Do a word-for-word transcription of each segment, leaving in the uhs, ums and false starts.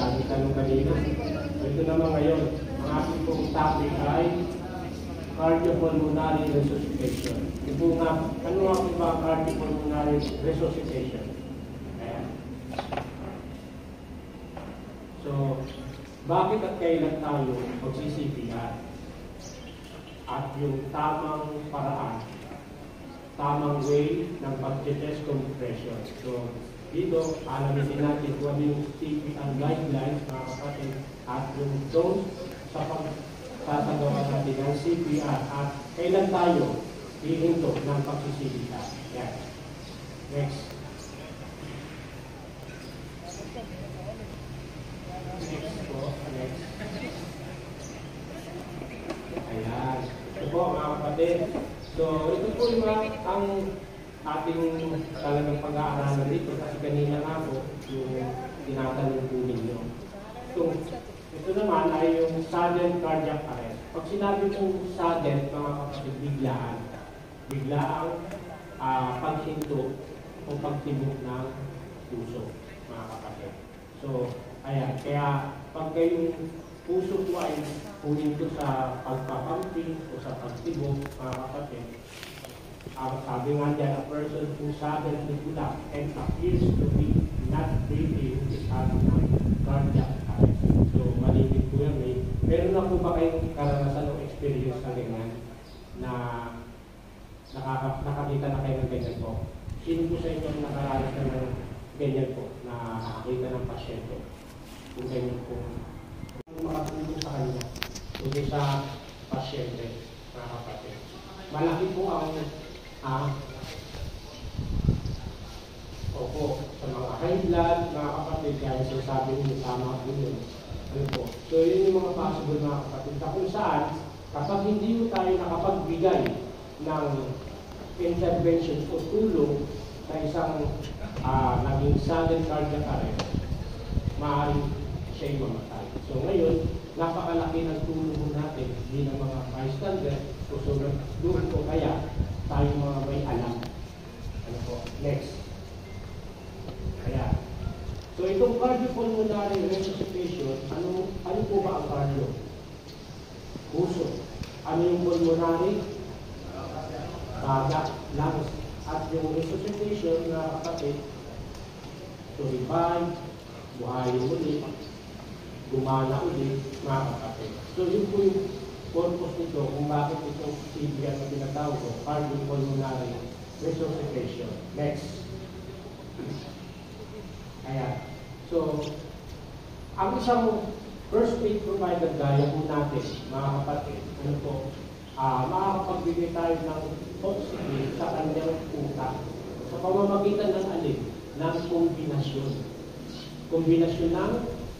sabi tanong kanina. Ito naman ngayon, ang ating pong topic ay cardio-pulmonary resuscitation. Ito nga, ano nga po ba cardio-pulmonary resuscitation? Ayan. So, bakit at kailan tayo mag-C P R? At yung tamang paraan, tamang way ng pag-test compression. So, dito, alamin natin kung ano yung C P R guidelines na kapatid at yung dose sa pagtatagawa natin ng C P R at kailan tayo hihinto ng pag-C P R. Yan. Next. Next po. Next. Ayan. Ito po mga kapatid. So, ito po yung ang ating talagang pag-aaralan dito kasi kanina na po yung tinatanong po ninyo. So, ito naman ay yung sudden cardiac arrest. Pag sinabi po sudden, mga kapatid, biglaan. Biglaang uh, paghinto o pagtibok ng puso, mga kapatid. So, ayan. Kaya, pag kayong puso po ay kunin ko sa pagpapamping o sa pagtibok, mga kapatid. Uh, sabi nga dyan, a person who suddenly collapse and appears to be not breathing is having a cardiac arrest. So, malinig po yan eh. Meron na po ba kayong karanasan o experience na ganyan na nakaka, nakakita na kayo ng ganyan po? Sino po sa inyo nakaranas na ng ganyan po na nakakita ng pasyente? Kung ganyan po makatulong sa kanya, kundi sa pasyente, mga kapatid. Malaki po ang ah, opo, sa mga high blood, mga kapatid, kaya sinasabi nyo, tama po yun. Ano po? So, yun yung mga possible, mga kapatid, na kung saan, kapag hindi tayo nakapagbigay ng intervention o tulong sa isang ah, naging sudden cardiac arrest, maaaring siya yung mamatay. So ngayon, napakalaki ng tulong natin, hindi ng mga bystander, so sobrang doon po kaya tayo mga may alam. Ano po? Next. Kaya, so itong cardiopulmonary resuscitation, ano, ano po ba ang cardio? Puso. Ano yung pulmonary? Baga, lungs. At yung resuscitation na kapatid, to revive, buhay ulit, gumana ulit, mga kapatid. So yun po yung purpose nito kung bakit itong C P R na tinatawag ko, cardiopulmonary resuscitation. Next. Ayan. So, ang isang first aid provider gaya po natin, mga kapatid, ano po, uh, makakapagbigay tayo ng oxygen sa kanyang utak sa pamamagitan ng alin, ng kombinasyon. Kombinasyon ng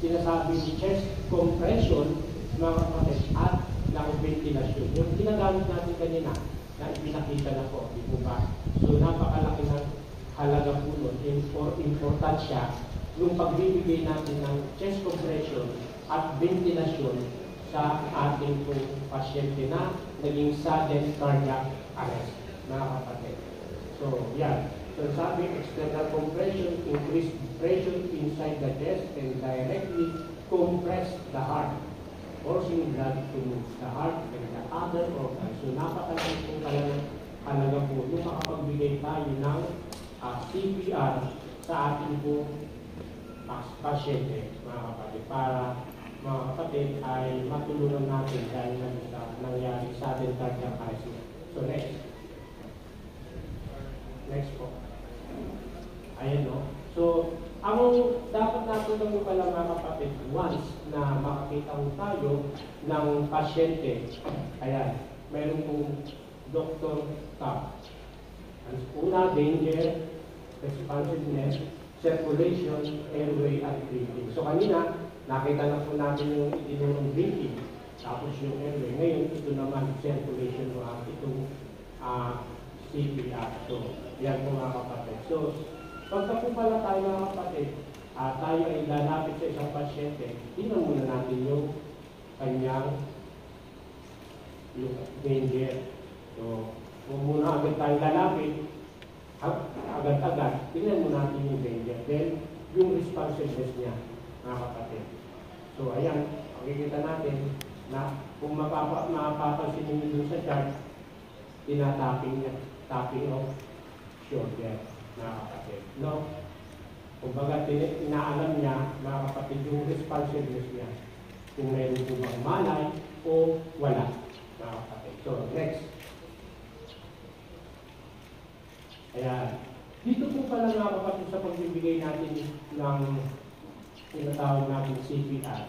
sinasabi si chest compression, mga kapatid, at ng ventilation. Yung ginagamit natin kanina, na ipinakita na po, di po ba? So, napakalaki ng halaga po nun, importansya, yung pagbibigay natin ng chest compression at ventilation sa ating po pasyente na naging sudden cardiac arrest, mga kapatid. So, yan. So, sabi, external compression, increased pressure inside the chest and directly compress the heart, forcing blood to move the heart and the other organs. So, napakalaking po talaga, talaga po yung makapagbigay tayo ng uh, C P R sa ating po uh, pasyente, mga kapatid, para mga kapatid ay matulungan natin dahil nangyari sa ating cardiac arrest. So, next. Next po. Ayan o. So, ang dapat natin naman pala mga kapatid, once na makakita ko tayo ng pasyente, ayan, meron pong doctor top. Una, danger, responsiveness, circulation, airway, at breathing. So, kanina, nakita na po natin yung itinong breathing, tapos yung airway. Ngayon, ito naman, circulation mo at itong uh, C P R. So, yan po mga kapatid. So, pagka po pala tayo mga kapatid, uh, tayo ay lalapit sa isang pasyente, tingnan muna natin yung kanyang yung danger. So, kung muna agad tayo lalapit, agad-agad, tingnan muna natin yung danger. Then, yung responsiveness niya, mga kapatid. So ayan, makikita natin na kung mapapansin ninyo dun sa chart, tinatapping niya, tapping of shoulder, mga kapatid. No? Kung baga, inaalam niya, mga kapatid, yung responsiveness niya. Kung meron po bang malay o wala, mga kapatid. So, next. Ayan. Dito po pala, mga kapatid, sa pagbibigay natin ng tinatawag natin C P R.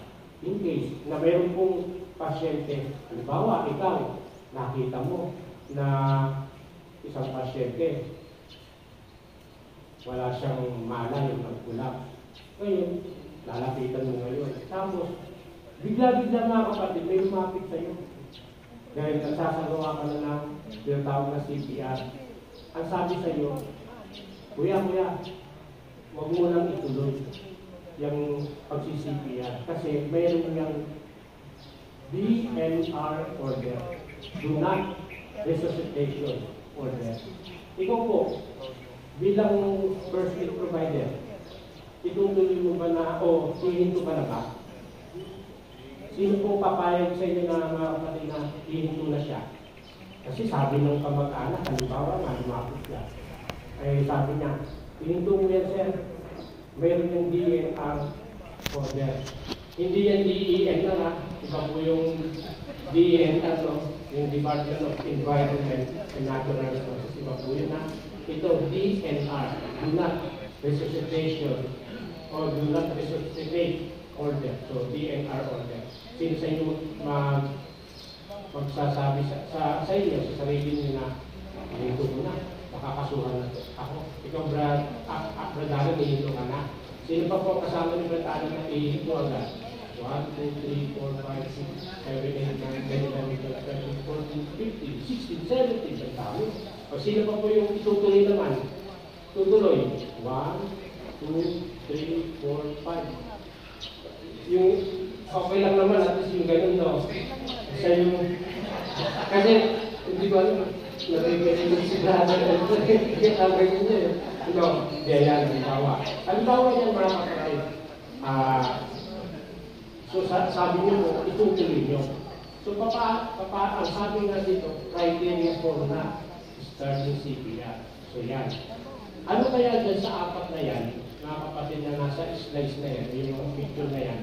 In case na meron pong pasyente, halimbawa, ikaw, nakita mo na isang pasyente, wala siyang malay o magkulap. Ngayon, lalapitan mo ngayon. Tapos, bigla-bigla mga kapatid, may lumapit sa'yo. Dahil nasasagawa ka na ng tinatawag na C P R. Ang sabi sa'yo, Kuya, kuya, huwag mo nang ituloy yung pag-C P R. Kasi mayroon niyang D N R order. Do not resuscitation order. Ikaw po, bilang first aid provider, itutuloy mo ba na o hihinto ka na ba? Sino pong papayag sa inyo na mga kapatid na hihinto na siya? Kasi sabi ng kamag-anak, halimbawa nga lumapit siya. Eh sabi niya, hihinto mo yan sir, mayroon yung D N R order. Hindi yan D E N R ha, iba po yung D N R, no? Yung Department of Environment and Natural Resources, iba po yun ha. Ito, D N R, do not resuscitation or do not resuscitate order. So, D N R order. Sino sa inyo mag, magsasabi sa, sa, sa inyo, sa sarili nyo na hihinto mo na, makakasuhan na ito. Ako, ikaw brad, bradano, hihinto ka na. Sino pa po kasama ni bradano na hihinto agad? one, two, three, four, five, six, seven, eight, nine, ten, eleven, twelve, thirteen, fourteen, fifteen, sixteen, seventeen, ang tao. O sino pa po yung itutuloy naman? Tutuloy. one, two, three, four, five. Yung okay lang naman at least yung ganun daw. Kasi yung... Kasi hindi ko alam. Nagiging sila na ganun. Nagiging na ganun na yun. Ito, diyan, ang tawa. Ang tawa niyan mga kapatid. Ah... So sabi niyo po, itutuloy niyo. So papa, papa, ang sabi nga dito, criteria for na start yung C P R. So yan. Ano kaya dyan sa apat na yan, mga kapatid na nasa slice na yan, yung picture na yan,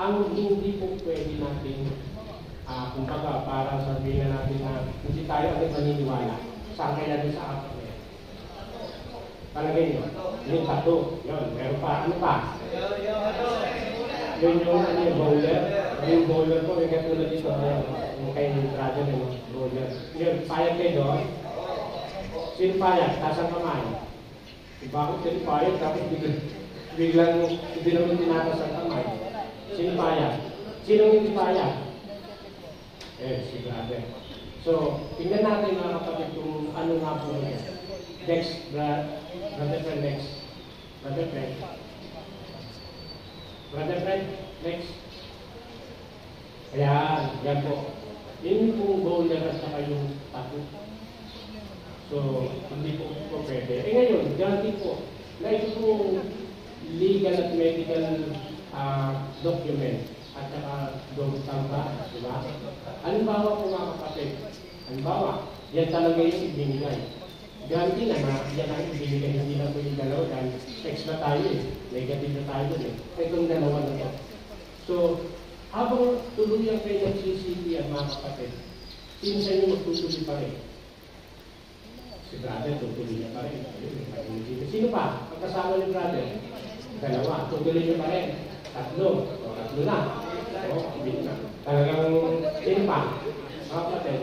ang hindi po pwede natin, uh, kumbaga, para sabihin na natin na hindi tayo agad maniniwala. Saan kaya dyan sa apat na yan? Palagay niyo? Yung tato. Yun, meron pa. Ano pa? Yun yung ano yung bowler. Yung bowler po, yung katulad dito. Yung kayo yung trader yung bowler. Yun, payag kayo doon. Sino payag? Tasang kamay. Bakit sino payag? Tapos biglang hindi naman tinatasang kamay. Sino payag? Sino hindi payag? Eh, si brother. So, tingnan natin mga kapatid kung ano nga po yun. Next, brother friend, next. Brother friend. Brother friend, next. Ayan, yan po. Yun po goal na sa kayong tapo. So, hindi po po pwede. E ngayon, ganti po. Like po legal at medical uh, document at saka doon tamba, di ba? Halimbawa po mga kapatid. Halimbawa, yan talaga yung ibinigay. Ganti na na, yan ang ibinigay. Hindi na po yung dalaw dahil text na tayo eh. Negative na tayo eh. Itong dalawa na ito. So, habang tuloy ang kayo ng C C P R, mga kapatid, pinsan nyo magtutuloy pa rin. Si brother, tutuloy niya pa rin. Sino pa? Pagkasama ni brother? Dalawa. Tutuloy niya pa rin. Tatlo. O, tatlo na. O, ibig na. Talagang, sino pa? Mga kapatid.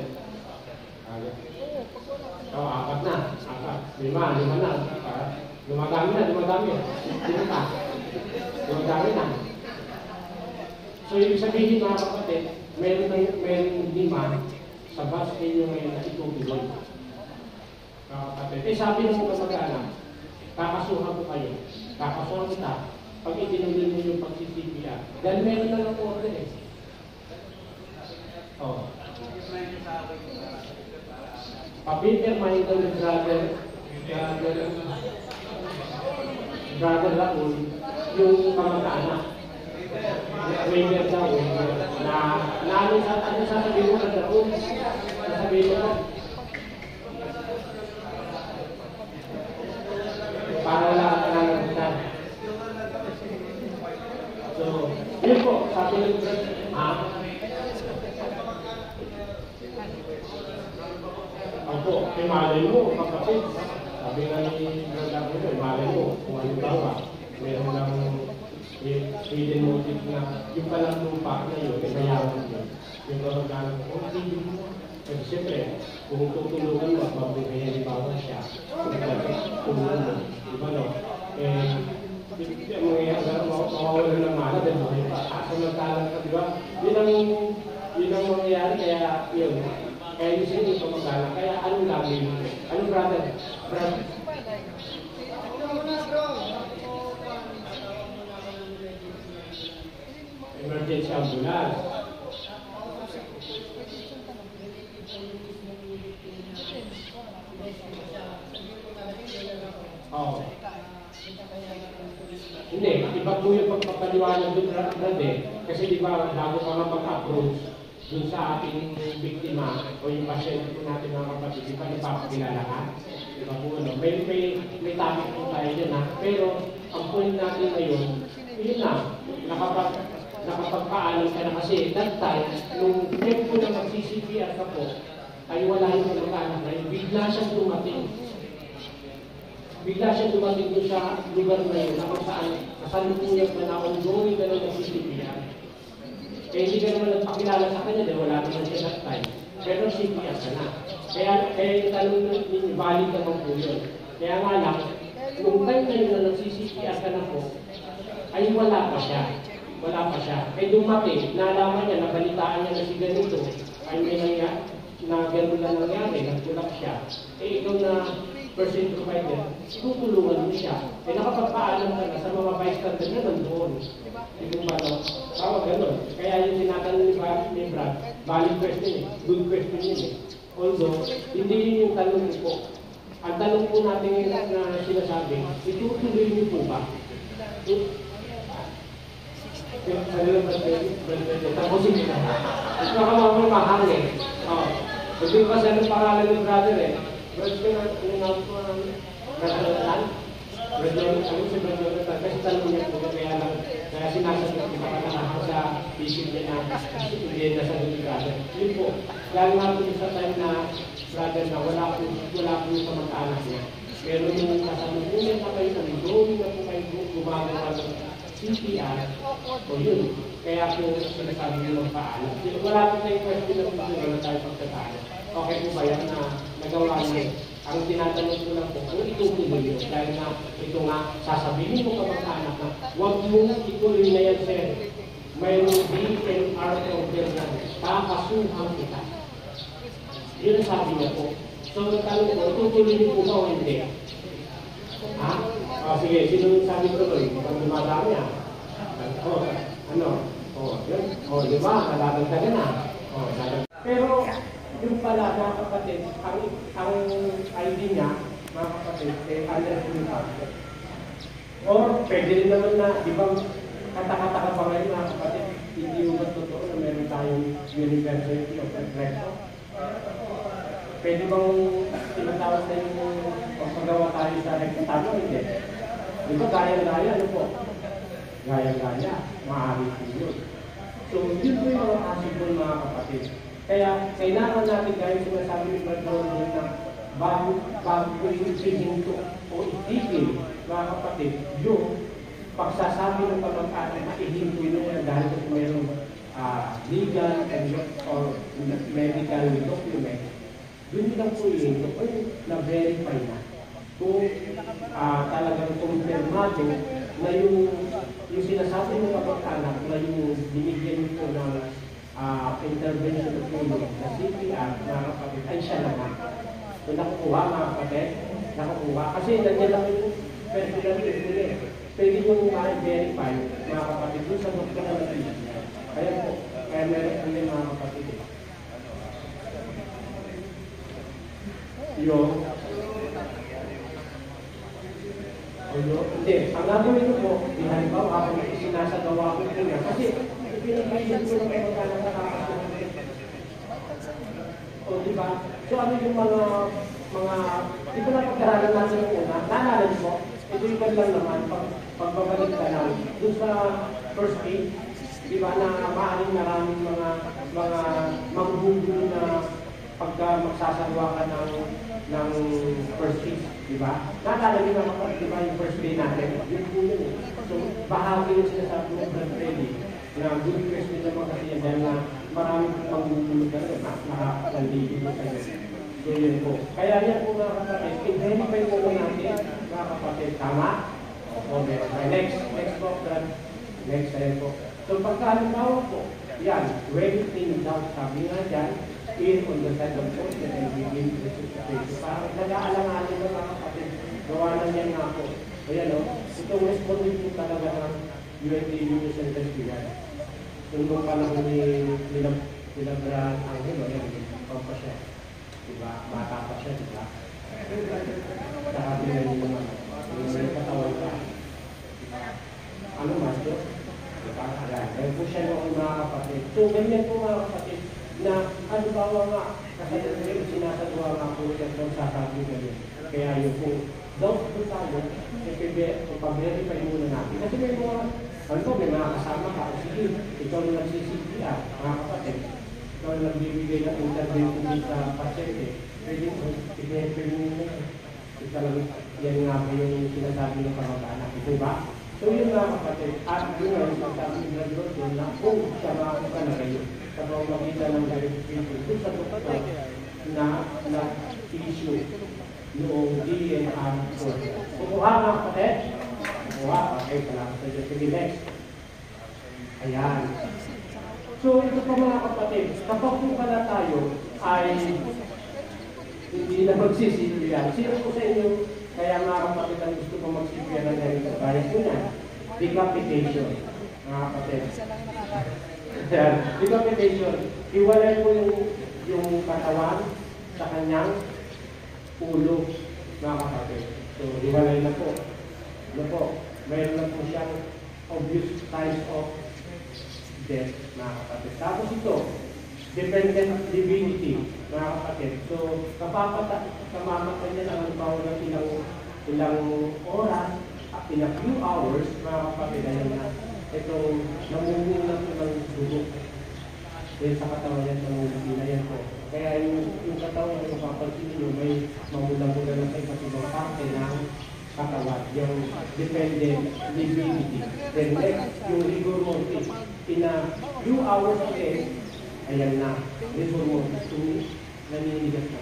O, apat na. Apat. Lima. Lima na. Lumadami na, lumadami na. Sino pa? Lumadami na. So, ibig sabihin mga kapatid, meron na meron lima sa bus kayo ngayon na itutuloy. Mga kapatid, eh sabi na mga magana, kakasuhan ko kayo, kakasuhan kita, pag itinuloy mo yung pag-C P R. Dahil meron na lang order eh. Oo. Papipermahin daw yung brother, brother, brother Raul, yung kamag-anak. May Para lang na. So, yun po, sabi nyo, ha? Opo, eh malay mo, kapatid. Sabi nga ni Brandon ko, malay mo, kung ano ba ba, meron lang pwede motive na yung palang lupa na yun, isayawan nyo. Yung gawagalang, oh, hindi mo. Kasi siyempre, kung tutulungan mo, magbibigay ni Bawa siya, tulungan mo. Diba no? Eh, mangyayang mawawala ng mana, dahil mga patasang ng talang ka, diba? Yun ang mangyayari, kaya yun. Kaya yun siya yung pamagalang. Kaya ano lang yun? Ano, brother? Brother? Emergency ambulance. Oo. Hindi, iba po yung pagpapaliwanag doon natin. Kasi di ba, bago pa nga mag-approach doon sa ating biktima o yung pasyente po natin mga kapatid, di ba nipapakilala ka? Di ba po ano? May, may, may topic po tayo yun ha. Pero ang point natin ngayon, yun na, nakapag... nakapagpaalam ka na kasi that time, nung time ko na mag-C C P R ka po, ay wala yung nagtanong na yun. Bigla siyang dumating. Bigla siyang dumating doon sa lugar na yun na kung saan nasalutuyag na na-ongoing na nag-C C P R. Kaya hindi ka naman nagpakilala sa kanya dahil wala naman siya that time. Pero C P R ka na. Kaya, kaya yung tanong ninyo, valid ka po yun. Kaya nga lang, nung time na yun na nag-C C P R ka na po, ay wala pa siya. Wala pa siya. Kaya dumating, naalaman niya, nabalitaan niya na si ganito, ay may nangyari, na gano'n lang nangyari, nagtulak siya. Eh, ikaw na person provider, tutulungan mo siya. Eh, nakapagpaalam ka na sa mga bystander niya nandoon. Ikaw ba, no? Tawa gano'n. Kaya yung tinatanong ni Brad, valid question eh. Good question yun eh. Although, hindi yun yung tanong po. Ang tanong po natin na sinasabi, itutuloy niyo po ba? Kaya kailan ba tayo? Tapusin nila. Mas makamang mahal eh. Oo. Sabi ko kasi anong pangalan ng brother eh. Brother, anong naman ko ang brother? Brother, anong si brother? Kasi talong niya po. Kaya lang, kaya sinasagot niya pa na ako sa vision niya na hindi na sagot ni brother. Yun po. Lalo nga po sa time na brother na wala po, wala po sa mag-anak niya. Pero yung kasalukunan na kayo, ang growing na po kayo gumagawa C P R, o yun. Kaya po, sinasabi nyo ng paalam. Wala po tayong question na kung sino na tayo pagkatalo. Okay po ba yan na nagawa nyo? Ang tinatanong ko lang po, ano itutuloy nyo? Dahil na ito nga, sasabihin mo kapag anak na, huwag mo ituloy na yan, sir. Mayroong D N R order na, papasuhan kita. Yun ang sabi niya po. So, natanong ko, tutuloy nyo po ba o hindi? Ha? O sige, sino yung sabi ko to? Kapag dumadami ah. O, ano? O, yun. O, di ba? Halagang ka na. O, halagang. Pero, yung pala, mga kapatid, ang, ang I D niya, mga kapatid, eh, under twenty-five. Or, pwede rin naman na, di ba, katakataka pa ngayon, mga kapatid, hindi yung totoo na meron tayong University of Atlanta. Pwede bang tinatawag na yung pagpagawa tayo sa rektatano? Hindi. Di ba gaya-gaya? Ano po? Gaya-gaya. Maaaring po yun. So, yun po yung mga possible mga kapatid. Kaya, kailangan natin gaya sinasabi ni Bartolomeo na bago, bago yung pininto o itigil mga kapatid, yung pagsasabi ng pamag-anak na ihintoy na yan dahil kung mayroong uh, legal and or medical document, doon lang po yun, ay na-verify na. Kung uh, talagang kumpirmado na yung, yung sinasabi ng kapag-anak na yung binigyan ko ng uh, intervention of payment na C P R na kapatid ay siya naman. So nakukuha mga kapatid, nakukuha. Kasi nandiyan lang yung personal interview. Pwede nyo ma-verify mga kapatid doon sa doktor na natin. Kaya po, kaya meron kami mga kapatid. Yo. Yo. Hindi. Ang gagawin ko po, halimbawa ako sinasagawa ko po niya. Kasi, pinagkailin ko ng mga nakakasama. O, di ba? So, ano yung mga, mga, ito na pagkaralan natin yung una, nanalan mo, ito yung ganyan naman, pag, pagbabalik ka lang. Doon sa first aid, di ba, na maaaring maraming mga, mga manggugulo na pagka magsasalwa ka ng, ng first aid, di ba? Naalala nyo na, di ba, yung first aid natin, yung gulo. So, bahagi yung sinasabi ng blood training, na good request nyo naman kasi yan dahil na maraming panggugulo ka na, nakakalandigin mo kayo. So, yun po. Kaya yan po mga kapatid, i-verify po po natin, mga kapatid, tama? Okay, next, next po, next time po. So, pagkakalimawa po, yan, when in doubt, sabi nga dyan, in on the side of course, that I begin to resuscitate. Parang nag-aalanganin na mga kapatid, gawanan niya nga po. O yan o, itong responding po talaga ng U N T U Mission Festival. Kung nung panahon ni Milagran Angel, o yan, ikaw pa siya. Diba? Bata pa siya, diba? Saka pinay niyo naman, may katawan ka. Ano mas doon? Pag-alang. Ngayon po siya noong mga kapatid. So, ganyan po mga kapatid na halimbawa nga, kasi yung sinasagawa nga po siya doon sa sabi ngayon. Kaya yun po, doon po tayo, pag-verify muna natin. Kasi may mga, ano po, may mga kasama ka. Sige, ikaw na nag-C C P R, mga kapatid. Ikaw na nagbibigay ng intervention sa pasyente. Pwede mo, i-verify muna. Ito talaga, yan nga po yung sinasabi ng kamag-anak. Ito ba? So yun nga kapatid, at yun nga yung pagsabi ng Lord doon na kung sama ka na kayo, kapag makita ng verification doon sa totoo na na-issue noong D N R po. Kukuha nga kapatid? Kukuha, okay, salamat sa Diyos. Sige, next. Ayan. So ito pa mga kapatid, kapag po ka na tayo ay hindi na magsisilo yan. Sino po sa inyo? Kaya nga kapatid ang gusto ko mag-C P R na dahil sa bayan ko na, decapitation, mga kapatid. Decapitation, iwalay mo yung, yung katawan sa kanyang ulo, mga kapatid. So, iwalay na po. Ano po, mayroon na po siyang obvious types of death, mga kapatid. Tapos ito, dependent divinity, mga kapatid. So, kapamamatay niya lang ang bawal ng ilang, ilang oras at ilang few hours, mga kapatid, ayan na itong namugulang po ng dugok. Yan sa katawan niya, namugulang yan po. Kaya yung, yung katawan niya, mapapansin niyo, may mamulang-mulang na sa iba't ibang parte ng katawan. Yung dependent divinity. Then next, yung rigor mortis. In a few hours of it, ayan na, reform mo, ito, naninigas na.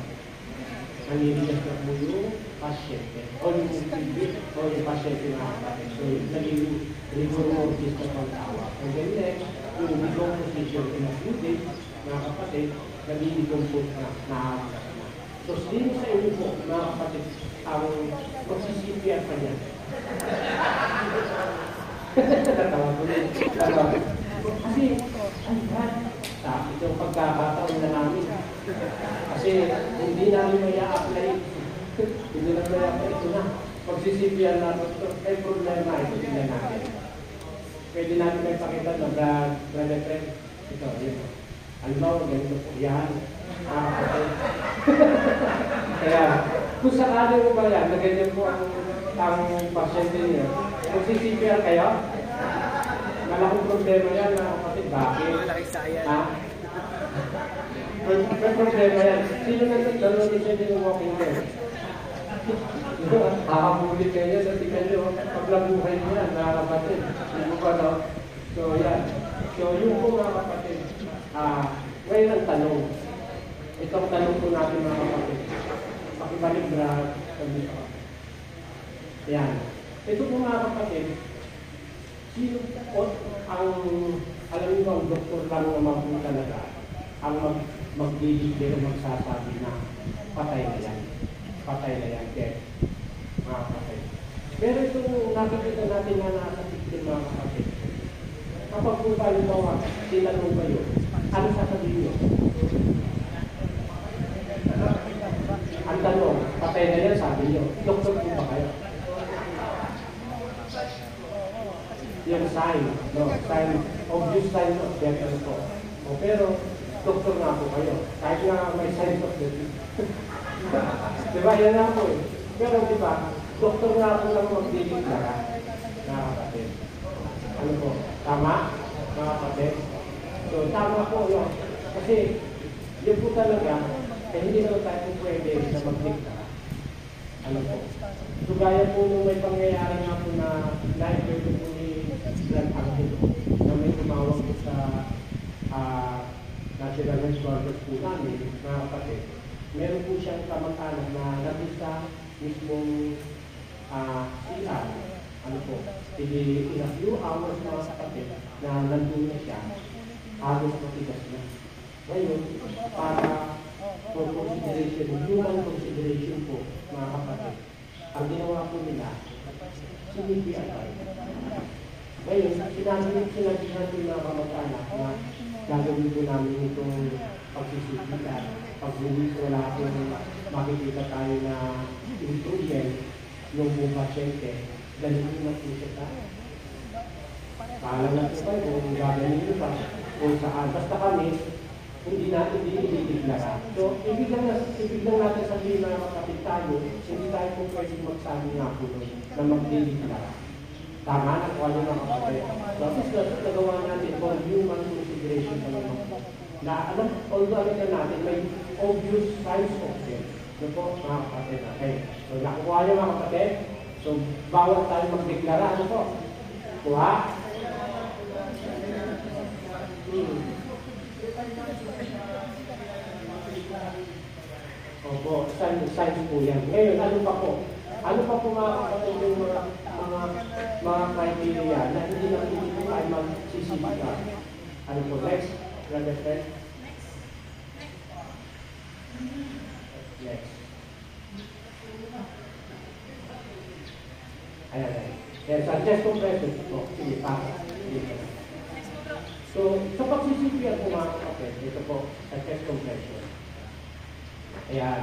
Naninigas na po yung pasyente. O yung pasyente, o yung pasyente na kapatid. So, naging reform mo, just na pang-tawa. And then next, yung decomposition in a few days, mga kapatid, naging-decompose na, naawakas na. So, sino sa inyo po, mga kapatid, ang magsisipian pa niya? Tatawa ko rin. Tatawa. Kasi, ang bad. Ito ang pagkakataon na namin. Kasi hindi namin may a-apply. Hindi namin may a-apply. Ito na. Pagsisipian natin ito. May problema ito sila natin. Pwede namin may pakita na brad, brad, brad. Ito, yun. Alimaw, ganito po. Yan. Ah, okay. Kaya, kung sakali mo ba yan, na ganyan po ang, ang pasyente niyo. Pagsisipian kayo? Malaking problema yan, mga kapatid. Bakit? Ha? May problema yan. Sino na nagtanong niya din yung walking there? Hakabulit kayo sa tingin nyo. Paglabuhay niya, mga kapatid. Ano ba, no? So, yan. So, yung po, mga kapatid. Ah, ngayon ang tanong. Itong tanong po natin, mga kapatid. Pakibalik na kami. Yan. Ito po, mga kapatid. Sino po ang, alam niyo ang doktor lang naman po talaga ang mag, mag-deliver o magsasabi na patay na yan. Patay na yan, death. Mga kapatid. Pero ito, nakikita natin na nakasakit mga kapatid. Kapag po tayo bawa, tinanong kayo, ano sasabihin niyo? Ang tanong, patay na yan, sabi niyo. Doktor po ba kayo? Yung sign, no, sign, obvious sign of death, ano po. O pero, doktor na po kayo. Kahit na may signs of death. Diba? Yan na po eh. Pero diba, doktor na po lang magdiling na mga kapatid. Ano po? Tama? Mga kapatid? So, tama po yun. Kasi, yun po talaga, eh, hindi naman tayo pwede na magdikta. Ano po? So, gaya po nung may pangyayari nga po na live birth po ni Brad Actin na may tumawag po sa uh, National Health Service po namin, mga kapatid. Meron po siyang kamag-anak na nabista mismong uh, ilan, ano po, hindi in a few hours na kapatid na nandun na siya, halos matigas na. Ngayon, para for consideration, human consideration po, mga kapatid, ang ginawa po nila, sumipiyat tayo. Ngayon, sinasabi natin mga kamag-anak na gagawin po namin itong pagsisipitan. Pag-uwi ko wala po, makikita tayo na improvement ng buong pasyente, ganito na po siya tayo. Paalam natin tayo kung gagawin pa kung saan. Basta kami, hindi natin dinibigla. So, ibig lang natin sabihin na makapit tayo, hindi tayo po pwede magsabi nga po na magdinibigla. Tama na kung ano na kapatid. Basis na nagawa natin for human consideration pa naman. Na alam, although alam na natin, may obvious signs of death. Ano po, mga kapatid natin. So, nakuha niyo mga kapatid. So, bawat tayo magdeklara. Ano po? Kuha? Hmm. Opo, signs, signs po yan. Ngayon, ano pa po? Ano pa po mga kapatid yung mga, mga, mga criteria na hindi na hindi po ay magsisipita? Ano po? Next? Next. Next. Next. Ayan, ayan. Yes, ang chest compression po. Sige, pasa. So, sa pagsisipian po mga kapatid, ito po, sa chest compression. Ayan.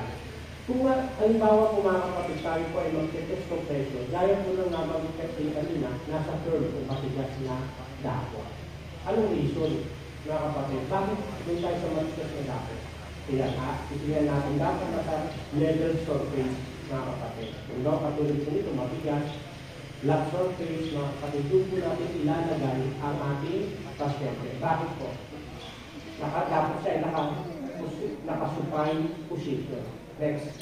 Kung halimbawa po mga kapatid, tayo po ay mag-chest compression, gaya po nang nabagkit din kanina, nasa third kung matigas na dahon. Anong reason? Mga kapatid, bakit doon tayo sa matigas na dapat? Ilan ha? Ilan natin dapat na sa level surface, mga kapatid. Kung no, katulad sa nito, matigas, lap surface, mga kapatid, doon po natin ilalagay ang ating pasyente. Bakit po? Naka, dapat siya nakasupay position. Next.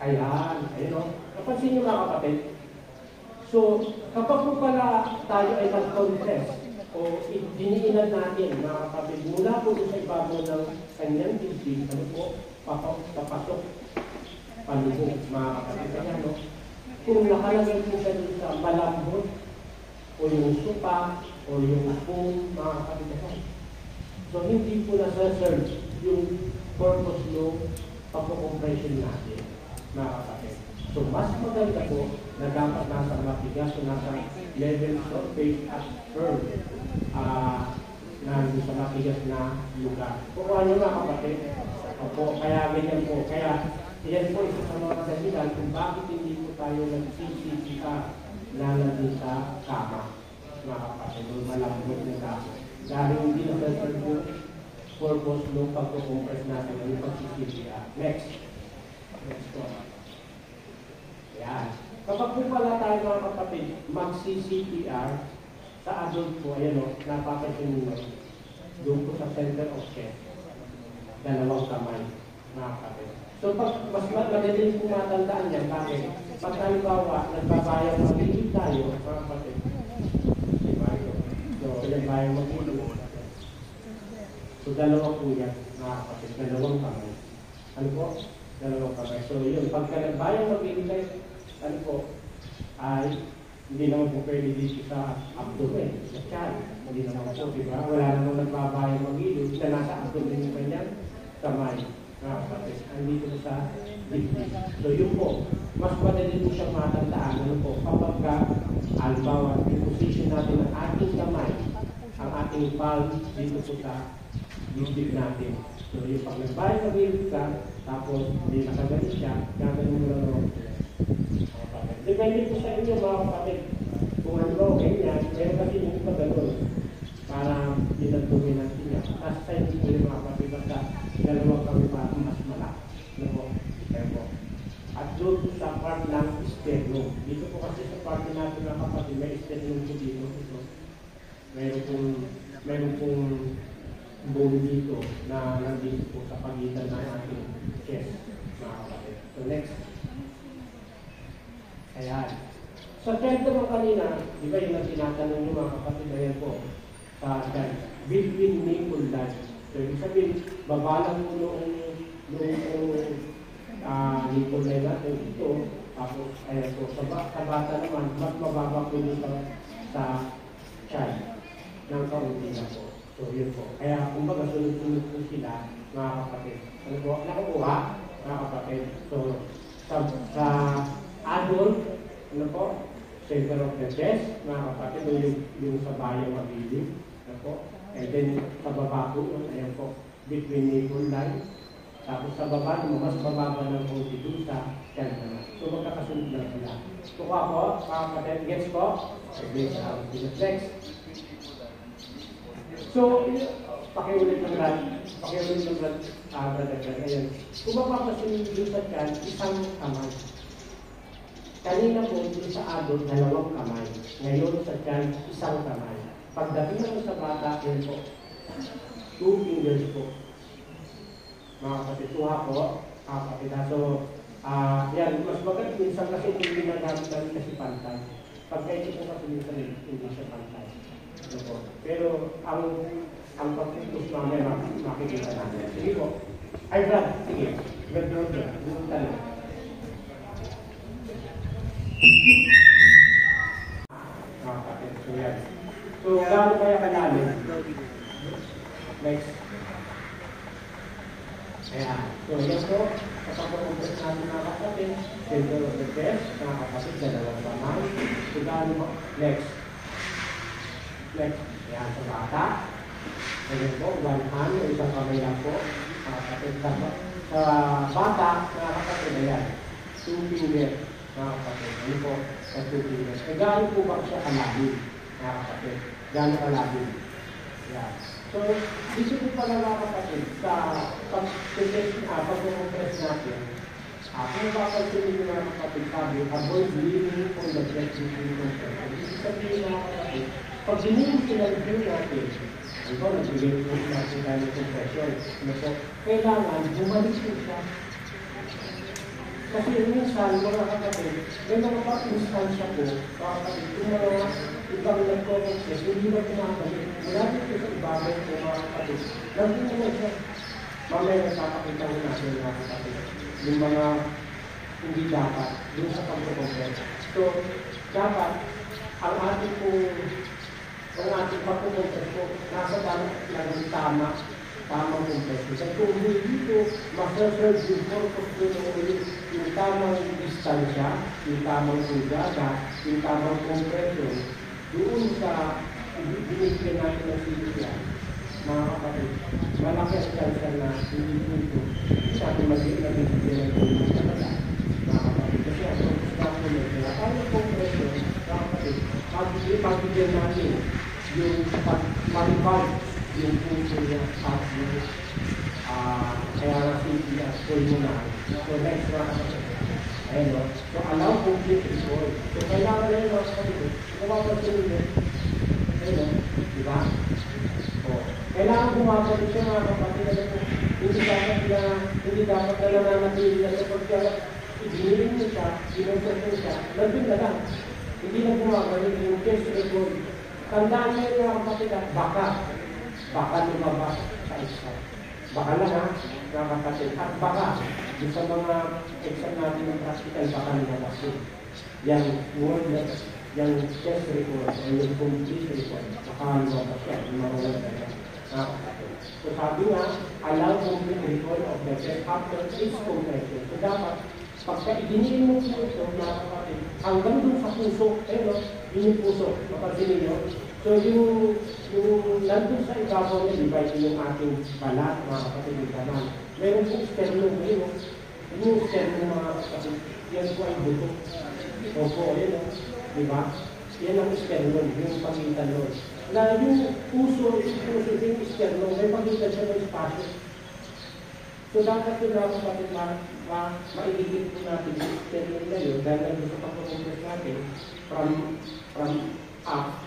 Ayan, ayun o. Napansin niyo mga kapatid, so, kapag po pala tayo ay mag-compress o diniinan natin mga kapatid mula po sa ibabaw ng kanyang dibdib, ano po, papasok, palubog, mga kapatid. Kaya, no? Kung nakalagay po ganun sa malambot o yung supa o yung foam, mga kapatid. So, hindi po nasa-serve yung purpose ng pag-compression natin, mga kapatid. So, mas maganda po na dapat nasa matigas o nasa level surface at curve uh, na sa matigas na lugar. Kung ano na kapatid, opo, kaya ganyan po. Kaya, yan po isa sa mga dahilan kung bakit hindi po tayo nagsisisika na nandun sa kama. Mga kapatid, malambot na kama. Dahil hindi nasa-serve po purpose ng pag-compress natin ng pagsisisika. Next. Next po. Ayan. Kapag po pala tayo mga kapatid, magsi-C P R sa adult po, ayan o, napapansin mo, doon po sa center of chest, dalawang kamay, mga kapatid. So, pag, mas madaling po matandaan yan, bakit? Pag halimbawa, nagbabayang mag-iig tayo, mga kapatid. So, nagbabayang mag-iig. So, dalawang po yan, mga kapatid, dalawang kamay. Ano po? Dalawang kamay. So, yun, pagka nagbayang mag-iig tayo, ano po, ay hindi naman po pwede dito sa abdomen, sa tiyan. Hindi naman po, di ba? Wala naman nagbabayang mag-ilog na nasa abdomen yung kanyang kamay. Nakapatid, andito sa dibdib. So yun po, mas madali po siyang matandaan. Ano po, kapag ka, halimbawa, i-position natin ang ating kamay, ang ating palm dito po sa dibdib natin. So yung pag nagbayang mag-ilog ka, tapos hindi nakagalit siya, gagawin mo lang naman. Depende po sa inyo mga kapatid kung ano ba okay niya, meron kasi yung iba ganun para dinagdumi ng sinya. Tapos sa hindi ko yung mga kapatid, basta dalawang kami para mas malak. At doon sa part ng sternum. Dito po kasi sa parte natin ng kapatid, may sternum po dito. Meron pong, meron pong bone dito na nandito po sa pagitan ng ating chest, mga kapatid. So next. Ayan. Sa third naman kanina, di ba yung tinatanong nyo mga kapatid, ayan po, sa third, between nipple line. So yung sabihin, babalang mo noong nipple line natin dito, tapos ayan po, sa bata naman, mas mababa po dito sa child ng kaunti na po. So yun po. Kaya kumbaga sunod-sunod po sila, mga kapatid. Ano po, nakukuha, mga kapatid. So sa, sa adult, ano po, center of the chest, mga kapatid, o yung, yung sa bayang mabilig, ano po. And then sa baba po, ayan po, between nipple line. Tapos sa baba, mas bababa ng konti doon sa center. So magkakasunod lang sila. Kuha po, mga kapatid, gets po. Gets out to the next. So, pakiulit ng brad, pakiulit ng brad, ah, brad, brad, ayan. Kung mapapasin yung sa tiyan, isang kamay. Kanina po, yung sa adult, dalawang kamay. Ngayon sa tiyan, isang kamay. Pagdating naman sa bata, yun po. Two fingers po. Mga kapituha po, mga kapita. So, ah, yan, mas maganda minsan kasi hindi nagamit namin kasi pantay. Pagka ito po kasi minsan, hindi siya pantay. Pero ang ang pagkikus namin makikita natin. Sige po. Ay, Brad. Sige. Brad, Brad, Brad. Bumunta na. So, yan. So, gano'n kaya kalalim? Next. Ayan. So, yan po. Kapag pag-umpos natin nakakapin, center of the chest, nakakapin, dalawang kamay. So, gano'n po. Next. Next, ayan sa bata. Ayan po, one hand, isang kamay lang po. Nakakapit sa bata, nakakapit, ayan. Two fingers, nakakapit. Ayan po, sa two fingers. E gano'n po ba siya kalabing? Nakakapit. Gano'n kalabing? Ayan. So, dito po pala nakakapit sa pag-compress natin. Kung papansin nyo nakakapit, sabi, avoid leaning on the chest with compression. Ibig sabihin nakakapit, pag binigin pinag-view natin, ito, nagbigay po natin tayo ng compression. So, kailangan bumalik po siya. Kasi minsan, mga kapatid, may mga pa-instansya po, mga kapatid, yung mga ibang nag-compression, hindi na pinakabalik. Malapit po sa ibabay po, mga kapatid. Nagpinag na siya. Mamaya nagpapakita ko natin, mga kapatid. Yung mga hindi dapat, yung sa pag-compression. So, dapat, ang ating po, ang ating pagkukumpres po, nasa dapat lang yung tama, tamang compression. At kung hindi po, masaserve yung purpose po na ulit, yung tamang distansya, yung tamang sugada, yung tamang compression, doon sa binigyan natin ng C P R, mga kapatid, malaki ang kansa na hindi po ito sa ating magiging binigyan ng C P R talaga, mga kapatid. Kasi ang pagkukumpres po na, ang compression, mga kapatid, pagbigyan natin, yung pag-malipad yung puso niya at yung uh, kaya natin i-asol mo na. So next na ayun o. So allow complete resolve. So kailangan na yun o sa kapatid. Kumapasunod yun. Ayun o. Diba? O. Kailangan kumapasunod siya mga kapatid. Hindi dapat na hindi dapat na nananatili na sa pagkakit. Igniling mo siya, ginagsak mo siya, nandun na lang. Hindi na kumapasunod yung case resolve. Tandaan niyo yung kapatid at baka, baka lumabas sa isa. Baka lang ha, mga kapatid. At baka, yung sa mga exam natin ng practical, baka lumabas yun. Yung word, yung test report, yung complete report, baka lumabas yan, yung marunod na yan. So sabi nga, allow complete report of the test after its compression. So dapat, pagka idiniin mo po ito, mga kapatid, hanggang doon sa puso, pero yun yung puso, mapansinin nyo. So yung, yung nandun sa ibabaw niya, diba yung ating balat, mga kapatid, yung balat. Meron po sternum yun, yung sternum mga kapatid, yan po ay buto. Opo, yun, diba? Yan ang sternum, yung pagitan nun. Na yung puso, puso yung sternum, may pagitan siya ng espasyo. So dapat yun lang kapatid ma, ma, mailigit po natin sa sternum na yun, dahil lang sa pag-compress natin, from, from up,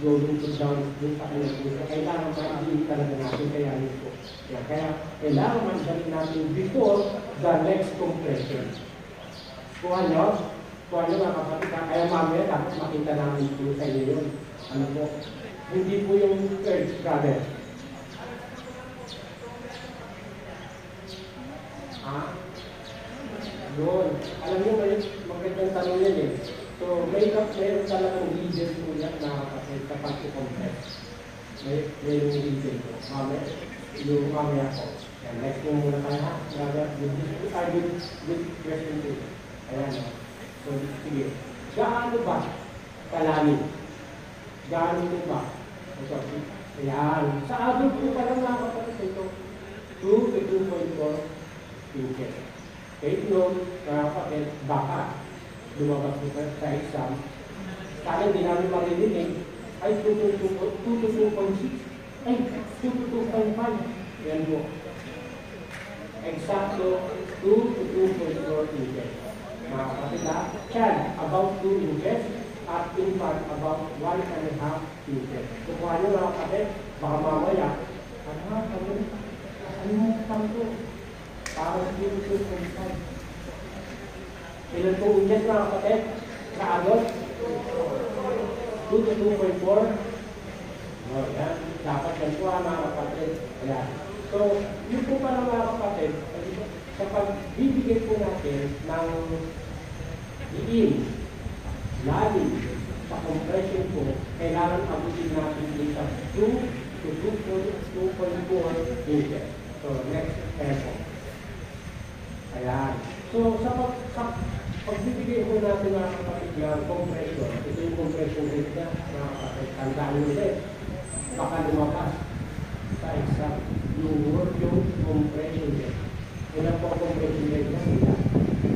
going to down, yung pakilang puso. Kailangan mailigit talaga natin, kaya yun po. Yeah, kaya kailangan mansanin natin before the next compression. Kuha nyo? Kuha nyo mga kapatid. Kaya mamaya dapat makita namin po sa inyo yun. Ano po? Hindi po yung urge, brother. Ha? Doon. Alam nyo kayo, magandang tanong yun eh. So, may mayroon talagang reason po yan na kapatid kapag i-compress. May mayroon reason po. Mamaya. Yung mamaya po. Yan. Next mo muna tayo ha. Brother, good question to you. Ayan. So, sige. Gaano ba kalalim? Gaano po ba? So, ayan. Sa adult po pala mga kapatid ito. two to two point four inches. Kaya ito, mga kapatid, baka lumabas po sa exam. Kaya hindi namin marinig ay two to two point six. Ay, two to two point five. Ayan po. Exacto, two to two point four inches. Mga kapatid na, chan, about two inches, at infant, about one and a half inches. Kukuha nyo mga kapatid, baka mamaya, ano nga, ano nga, ano nga, ano nga, parang two to two point five. Ilan po inches mga kapatid, sa adult? two to two point four. O, yan, dapat yan po mga kapatid. Ayan. So, yun po pala mga kapatid, kapag bibigay po natin ng diin, lalim, sa compression po, kailangan abutin natin dito two to two point four inches. So, next example. Ayan. So, sa, pag, sa pagbibigay po natin ng kapatid compression, ito yung compression rate na kapatid, tandaan nyo ulit, baka lumakas sa exam, lower yung compression rate. Ilan po ang compression rate na sila?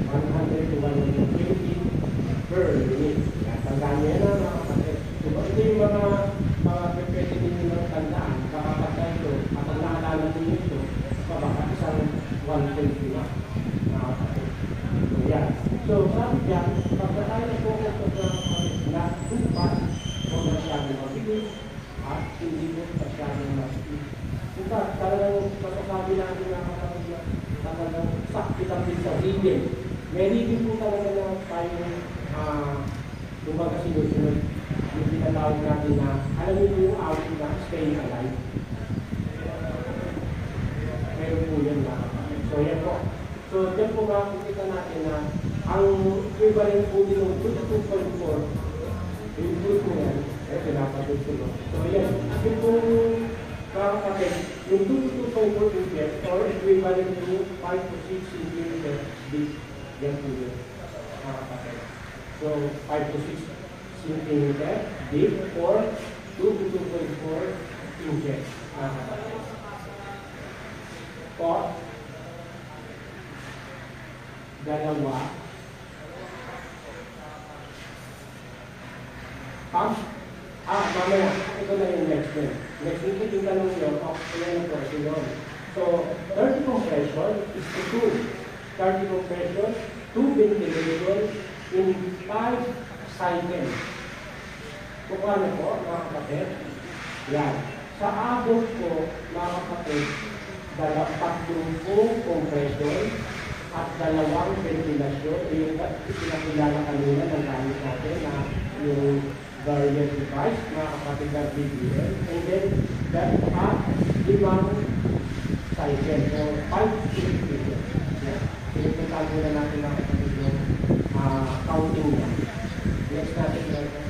one hundred to one hundred fifty per unit. Tandaan nyo na mga kapatid. Diba ito yung mga mga pwede ninyo ng tandaan? Kakapatay ito at ang nakalala ninyo ito sa baka isang one twenty na mga kapatid. So yan. So sabi dyan, pagkatay po ito sa mga kapatid na tupas, huwag na siya ng mabilis at hindi po na siya ng mabilis. Diba talagang pagkasabi natin mga kapatid na talagang sakit-sakit sa reading. May reading po talaga na tayo uh, yung mga sinusunod yung pinatawag natin na alam niyo po yung awit na staying alive. Meron po yun na. So yan po. So yan po makikita natin na ang equivalent po din yung two to two point four yung good po yan eh pinapatot po. So yan. Yung po kakapatid yung two to two point four inches or equivalent po five to six centimeters deep. Yan po yun. Kakapatid. So, five to six centimeters deep or two to two point four inches. Pot, dalawa, pump, ah, mamaya, ito na yung next one. Next one, ito yung tanong yun, okay na po, yun. So, dirty compression is to two. Dirty compression, two ventilators, in five cycles. Kukuha na po, mga kapatid. Yan. Sa abot po, mga kapatid, tatlong po compression at dalawang ventilasyon. Yung pinakilala kanina ng gamit natin na yung various device, mga kapatid ng B B L. And then, that at limang cycle. So, five cycles. Yan. Pinipunta ko na natin mga kapatid yung Uh, counting na. Next natin na ito.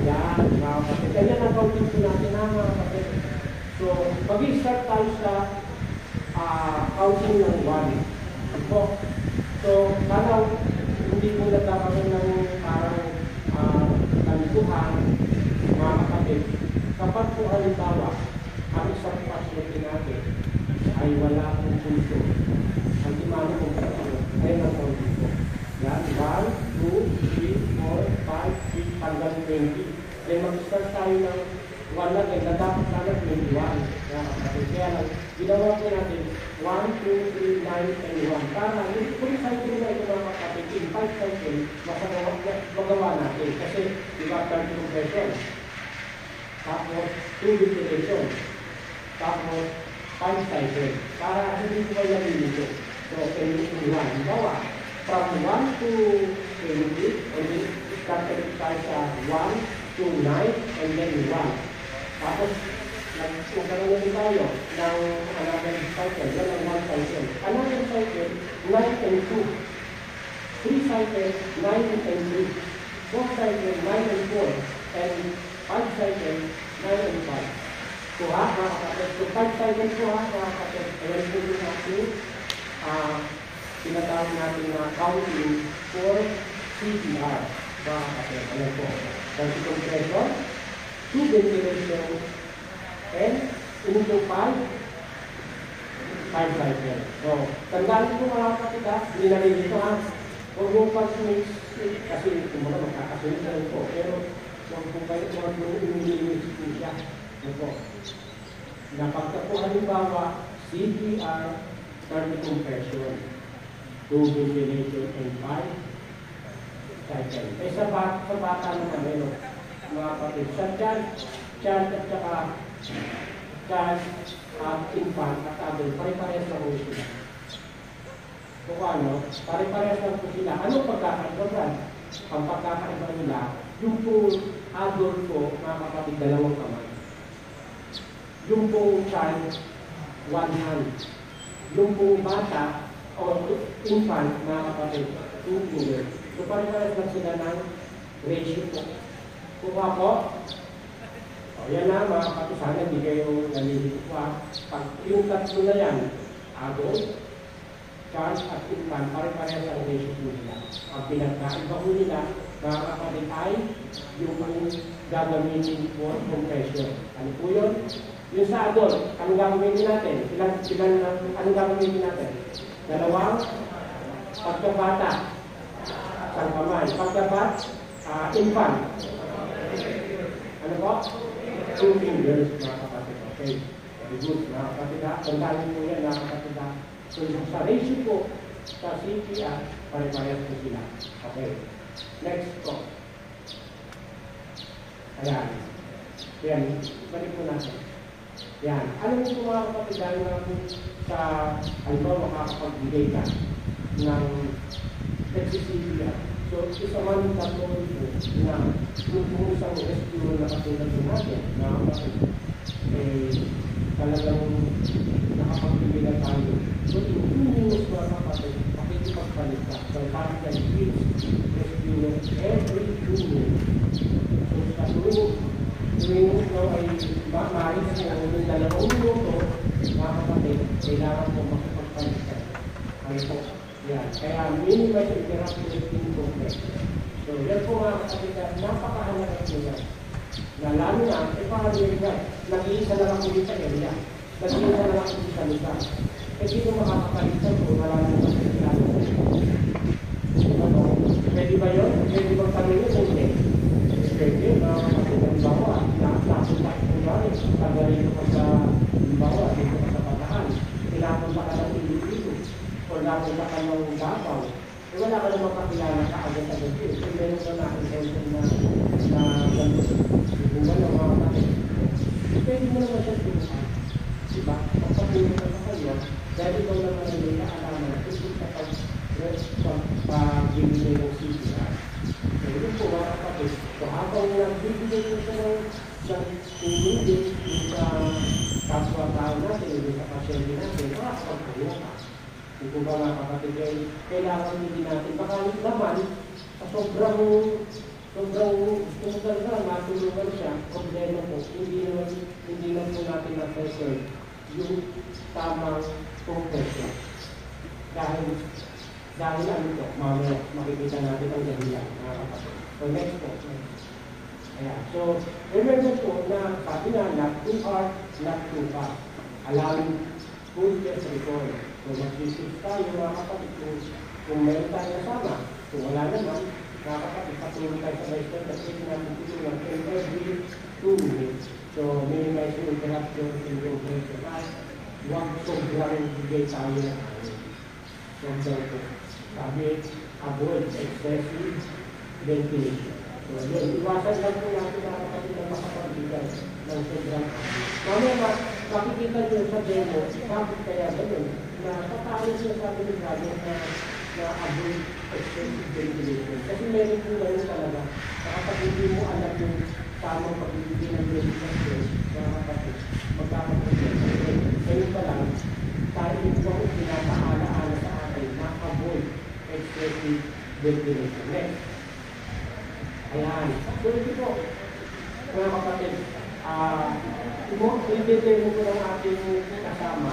Ayan, mga kapatid. Ayan ang counting po natin na mga kapatid. So, mag-i-start tayo sa uh, counting ng one. Ito. So, parang hindi po nagkakaroon ng parang uh, kanituhan mga kapatid. Kapag po halimbawa, ang isang pasyente natin ay wala po pulso. Ang timano po po. Ayan ang counting. Yan, one, two, three, four, five, six, twenty. Then mag-start tayo ng one hundred na dapat sana twenty-one. Kaya lang, ginawa ko natin one, two, three, nine, and one. Para hindi po yung cycle na ito mga kapatid, in five cycle, magawa natin. Kasi diba thirty compression, tapos two ventilation, tapos five cycle. Para hindi po yung nabili. So, twenty-one. Gawa, from one to twenty, and then started tayo sa one to nine, and then one. Tapos, nagkaroon din tayo ng another cycle, yan ang one cycle. Another cycle, nine and two. Three cycles, nine and three. Four cycles, nine and four. And five cycles, nine and five. So ha, makakapit. So five cycles po ha, makakapit. Ayan po yung ating ah, pinatawag natin na counting for C P R. Makakapit. Ayan po. Kasi compression, two ventilation, and into five, five cycle. So, tandaan ko mga kapita, hindi na rin ito ha. Huwag mo pag-mix, kasi ito mga magkakasunod na rin po. Pero, huwag po kayo, huwag mo i-mix po siya. Ito. Napagtapo halimbawa, C P R, thirty compression, two ventilation, and five cycle. Eh, sa bata, sa bata naman, ano, mga kapit, sa dyan, dyan at saka, dyan at infant at adult, pare-parehas na po sila. Kung ano, pare-parehas na po sila. Ano pagkakaiba? Ang pagkakaiba nila, yung po adult po, mga kapatid, dalawang kamay. Yung po child, one hand. Yung po bata, o infant, mga kapatid, two fingers. So pare-parehas na sila ng ratio po. Kung ako, yan na mga kapatid, sana hindi kayo nalilito po ha. Pag yung tatlo na yan, adult, child at infant, pare-parehas ang ratio po nila. Ang pinagkaiba po nila, mga kapatid, ay yung gagamitin for compression. Ano po yun? Yung sa adult, ano gagamitin natin? Ilan, ilan, ano gagamitin natin? Dalawang pagkabata, isang kamay. Pagkabat, uh, infant. Ano po? Two fingers, mga kapatid. Okay. Very good, mga kapatid. Ang dami po yan, mga kapatid. So, yung sa ratio po, sa C P R, pare-parehas po sila. Okay. Next po. Ayan. Ayan. Balik po natin. Ayan. Alam niyo po, mga kapatid, namin sa, alam mo, makakapagbigay ka ng C P R. So, isa man yung tatlo nito na yung kung isang rescue na katulad natin na eh, talagang nakapagpilihan tayo. So, yung kumus mga kapatid, pakikipagpalit ka. So, parang ka yung rescue every two minutes. So, sa tulog, minutes na ay maalis na yung dalawang minuto, mga kapatid, kailangan mo makipagpalit ka. Ano po? Yan. Kaya minimize yung therapeutic compression. So, yan po mga kapatid na napakahalaga nila. Na lalo na, eh paano yun yan? Nag-iisa lang ako dito sa area. Nag-iisa lang ako dito sa lugar. Eh dito makakapalitan po, marami na kapatid. Pwede ba yun? Pwede ba kami yun? Pwede. Pwede yun, mga kapatid na bawa. Nakasakot tayo po namin. Tagarin ko sa bawa, dito sa pataan. Kailangan ba ka ng individu? O natin na ka ng babaw, eh wala ka naman kakilala ka agad-agad yun. So, meron na na-intention na na ganito. Ibungan ng mga kapatid. Pwede mo naman siya pinsan. Diba? Pagpapulong na sa kanya, dahil ikaw naman nila naalaman na ito sa pag-ibigay ng C P R. So, yun po mga kapatid. So, habang nagbibigay ko siya ng ng umibig sa kapwa-tao natin, yung sa pasyente natin, makakapagpulong ka. Kung ba mga kapatid ay kailangan hindi natin makalit naman sa sobrang sobrang gusto talaga matulungan siya, problema po, hindi naman hindi lang po natin na-preserve yung tamang compression. Dahil dahil ano po, mamaya makikita natin ang dahilan mga kapatid. So next po. Ayan. So remember po na sabi na not too hard, not too fast. Allowing full test recovery. So, mag-isip tayo mga kapatid kung meron tayo sama. Kung wala naman, dapat facilitate the patient, the treatment is given every two minutes. So minimizing interruption in your patient life, one from drawing to get higher from center. Avoid excessive ventilation. So iwasan lang po natin nakakapagin ng makapagbigas ng sobrang hangin. Mamaya, makikita nyo sa demo, bakit kaya ganun? Na kapagin siya sa ating gagawin na na avoid excessive ventilation. Kasi meron po ngayon talaga, kapag hindi mo alam yung tamang pagbibigay ng ventilation, nakakapagin, magkakapagin. Ngayon pa lang, tayo po ang pinapaala-ala sa atin na avoid excessive ventilation. Next. Ayan. So, ito po, mga kapatid, uh, i-detail ko ng ating kasama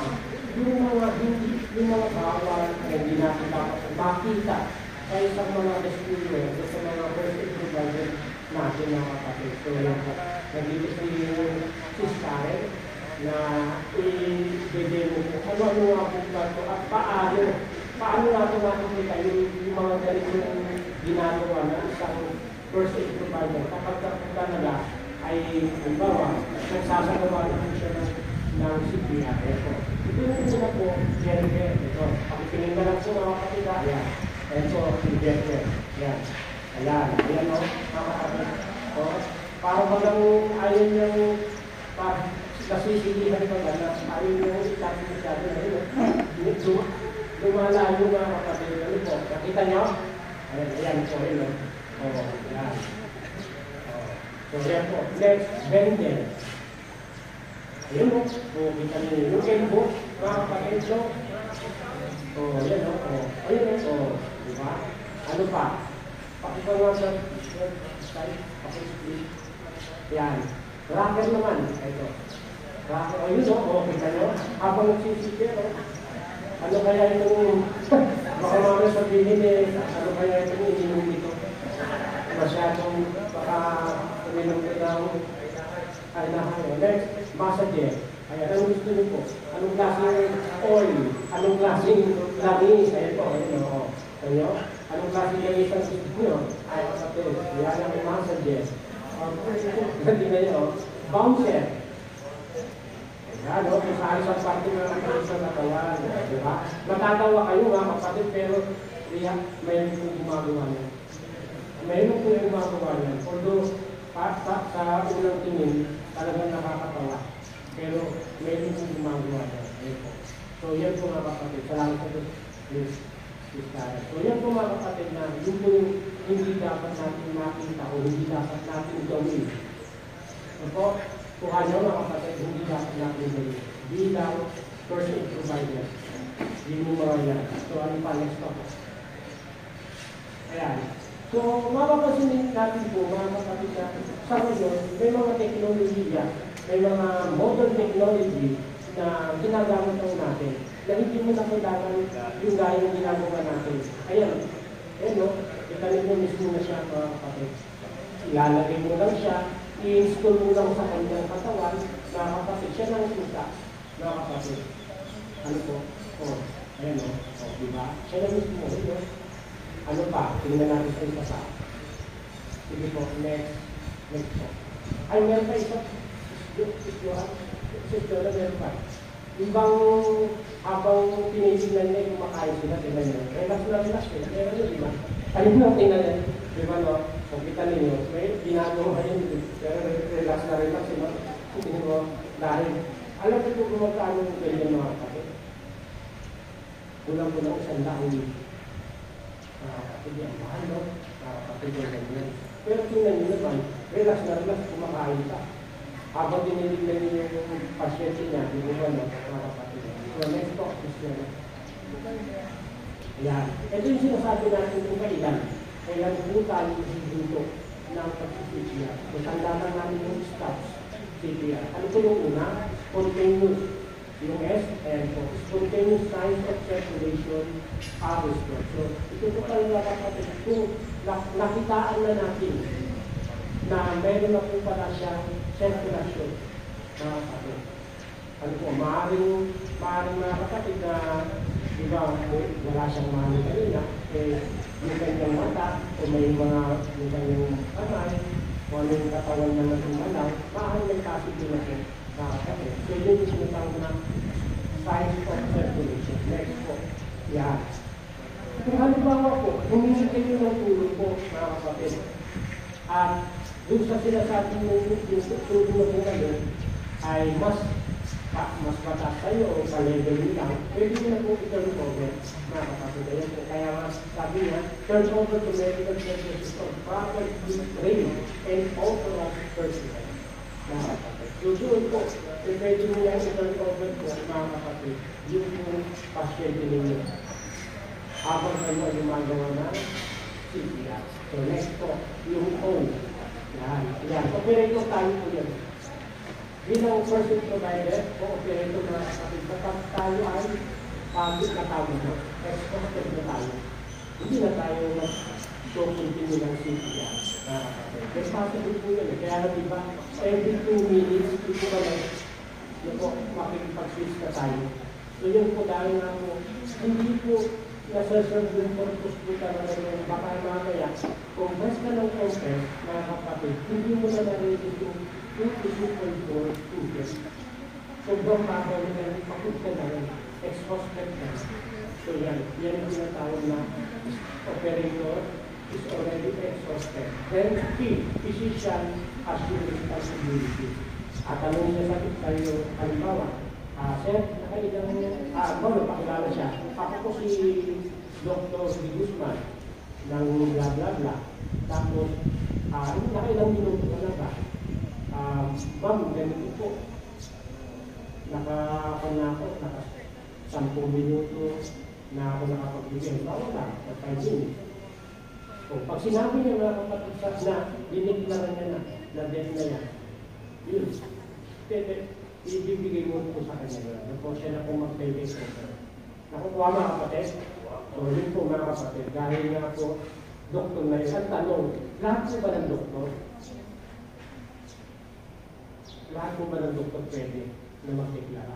yung mga hindi, yung mga bawal na hindi natin dapat makita sa isang mga rescuer o sa mga first aid provider natin, mga kapatid. So, nag-i-detail yung sister na i-detail ko ano-ano nga po ito at paano, paano natin makikita yung, yung mga galing ginagawa ng isang first aid provider, kapag kapunta nila ay, halimbawa, nagsasagawa naman siya ng C P R. Ito. Ito yung muna po, Jerker. Ito. Pakipiling na lang siya mga kapatid. Ayan. Ito, yung Jerker. Ayan. Ayan. Ayan o, mga kapatid. O, para bagang ayun yung, kasi silihan pa ba na, ayun yung itatid siya. Ayun o. Lumalayo mga kapatid. Ano po? Nakita niyo? Ayan. Ayan. Sorry no. Oh, yeah. So therefore, let's bend them. Ayun mo, kung kita nyo yung elbow, makapag-edge o. O, yan o, o. Ayun o, o. Diba? Ano pa? Pakipagawa sa side, pakipagawa. Yan. Rocker naman. Ito. Rocker. Ayun o, o. Kita nyo. Habang nagsisipir o. Ano kaya itong, baka mga sabihin eh, ano kaya itong ininom ito? Masyadong baka uminom ka daw ay nakayo. Next, massage. Ayan, anong gusto niyo po? Anong klaseng oil? Anong klaseng langis? Ayan po, ayan o. Ayan o. Anong klaseng langis ang gusto niyo? Ay, kapatid. Ayan ang massage. Gandi na yun o. Bouncer. Ayan o. Kung saan sa parte na nakakasang natawa. Diba? Matatawa kayo nga kapatid, pero mayroon kong gumagawa niyo. Mayroon po yung gumagawa niyan. Although, pa, pa, sa unang tingin, talagang nakakatawa. Pero, mayroon po yung gumagawa niyan. So, yan po mga kapatid. Salamat po. Yes. So, yan po mga kapatid na yun po yung hindi dapat natin makita o hindi dapat natin gawin. So, kuha niyo mga kapatid, hindi dapat natin gawin. Bilang first aid provider. Hindi mo mawala. So, ano pa? Next po. Ayan. So, mapapasunin natin po, mga kapatid na sa ngayon, may mga teknolohiya, may mga modern technology na ginagamit lang natin na hindi mo nakailangan yung gaya ng ginagawa natin. Ayan, ayan o, itanin mo mismo na siya, mga kapatid. Ilalagay mo lang siya, i-install mo lang sa kanyang katawan, mga kapatid, siya lang suta, mga kapatid. Ano po? O, ayan o, o, diba? Siya lang mismo, ayan o. Ano pa? Tingnan natin sa isa sa akin. Sige po, next. Next po. Ay, meron pa isa. Siptura, meron pa. Ibang habang pinitignan niya yung makain sila, tingnan niya. Relax na relax eh. Meron yun, diba? Ayun na, tingnan niya. Diba no? Kung kita ninyo, may ginagawa yun. Pero relax na relax, diba? Tingnan mo, dahil. Alam ko po kung magkaan yung ganyan mga kapatid. Kulang-kulang isang dahil yun. Nakakapatid yan, mahal no? Nakakapatid yan ganyan. Pero tingnan nyo naman, relax na relax, kumakain ka. Habang tinitignan niyo yung pasyente niya, hindi mo ba no? Nakakapatid yan. So next talk is yan. Ayan. Ito yung sinasabi natin kung kailan. Kailan po tayo isiduto ng pag-C P R. Kung sandalan namin yung stops, C P R. Ano po yung una? Spontaneous. Yung S and O. Spontaneous signs of circulation are restored. So, ito po talaga kapatid. Kung nakitaan na natin na meron na po pala siyang circulation na kapatid. Ano po, maaaring, maaaring na kapatid na di ba, wala siyang mami kanina, eh, yung kanyang mata, o may mga, yung kanyang kamay, o anong katawan na natumala, maaaring may kapit din natin nakakapit. So, yun yung sinatawag na signs of circulation. Next po, yan. Kung halimbawa po, humingi kayo ng tulong po, mga kapatid, at doon sa sinasabi mo yung tulong na po kayo, ay mas mas mataas tayo o sa level nila, pwede nyo na po i-turn over, mga kapatid. Kaya nga sabi niya, turn over to medical services for proper training and authorized personnel, mga kapatid. So doon po, pwede nyo na i-turn over po, mga kapatid, yung pasyente ninyo habang kayo ay gumagawa ng C P R. So next po, yung own. Yan, yan. Operator tayo po yun. Bilang first aid provider o operator na kapatid, kapag tayo ay pagod na tao na, expert na tayo, hindi na tayo mag-continue ng C P R. That's possible po yun. Kaya diba, every two minutes, ito ba na po, makikipag-switch na tayo. So yun po, dahil na po, hindi po nasa-serve yung purpose po talaga yun. Baka mamaya, kung mas ka ng open, mga kapatid, hindi mo na narinig yung two to two point four two years. Sobrang mabaw na yung pakot ka na rin. Ex-hospet na. So yan, yan yung tinatawag na operator is already ex-hospet. Then P, physician as your responsibility. At anong niya sakit tayo, halimbawa, ah, sir, nakailang, ah, ano, pakilala siya. Ako po si Doctor V. Guzman ng bla bla bla. Tapos, ah, nakailang minuto na lang ba? Um, ma'am, ganito po, nakapanakot, naka-sampung minuto na ako nakapagbigay. Bawa na, nag-five minutes. So, pag sinabi niya mga kapatid sa na, diniklara niya na, na-death na yan, yun, pwede, ibibigay mo po sa kanya. Nakuha siya na po mag-payday ko. Nakukuha mga kapatid? So, yun po mga kapatid, dahil nga po, doktor na isang tanong, lahat po ba ng doktor? Lahat po ba ng doktor pwede na magdeklara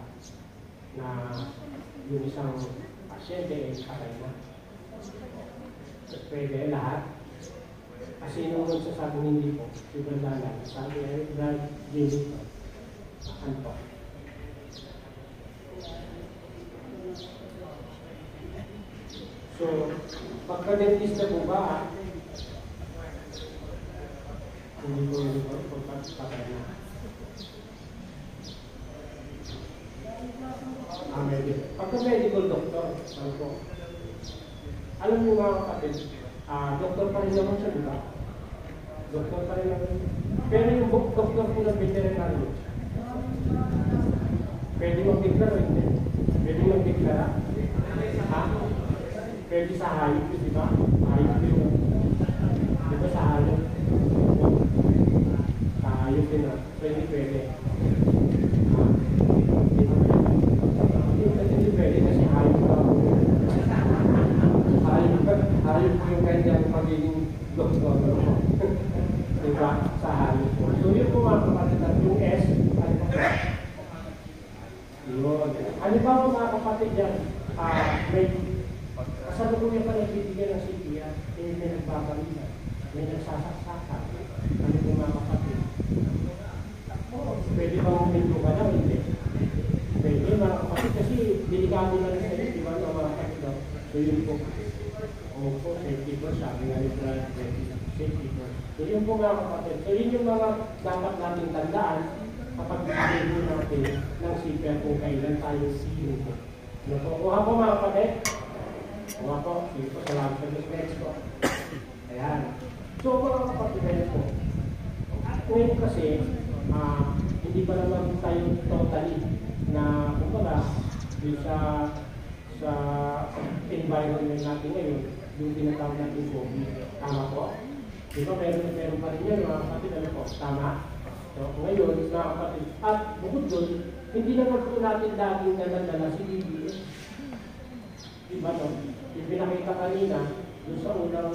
na yung isang pasyente ay patay na? Pwede lahat. Kasi nung nagsasabing hindi po, si Brandala, sabi ay drug unit po. Ano po? So, pagka-dentist na po ba, hindi po yung doktor patay na. Ang medical. Pagka medical doctor, ano po? Alam mo mga kapatid, uh, doktor pa rin naman siya, di ba? Doktor pa rin naman. Pero yung doktor po ng veterinary, pwede magdeklara o hindi? Pwede magdeklara? Ha? Pwede sa hayop, di ba? Hayop din. Di ba sa hayop? Sa hayop din na. Pwede, pwede. Magiging doktor po. Diba? Sa halip po. So yun po mga kapatid at yung S, ano po? Yun. Halimbawa mga kapatid yan, uh, may kasalukuyan pa nagbibigyan ng C P R, eh may nagbabalina, may nagsasaksakan. Ano po mga kapatid? Oh, pwede bang umin po ba na? Hindi. Pwede mga kapatid kasi delikado na rin sa iyo, diba? Mga kapatid daw. So yun po. Opo, safety first, sabi nga yung safety first. So yun po mga kapatid. So yun yung mga dapat natin tandaan kapag nagsabi natin ng C P R kung kailan tayo siyo po. Ano po? Kuha po mga kapatid. Kuha po. Sige po, salamat sa next po. Ayan. So mga kapatid, ayan po. Ngayon kasi, uh, hindi pa naman tayo totally na kumbaga dito sa sa environment natin ngayon, yung tinatawag natin po, tama po? Di ba meron, meron pa rin yan mga kapatid, ano po? Tama? So, ngayon, mga kapatid, at bukod doon, hindi naman po natin dahil nadadala si D B S. Di ba no? Yung pinakita kanina, doon sa unang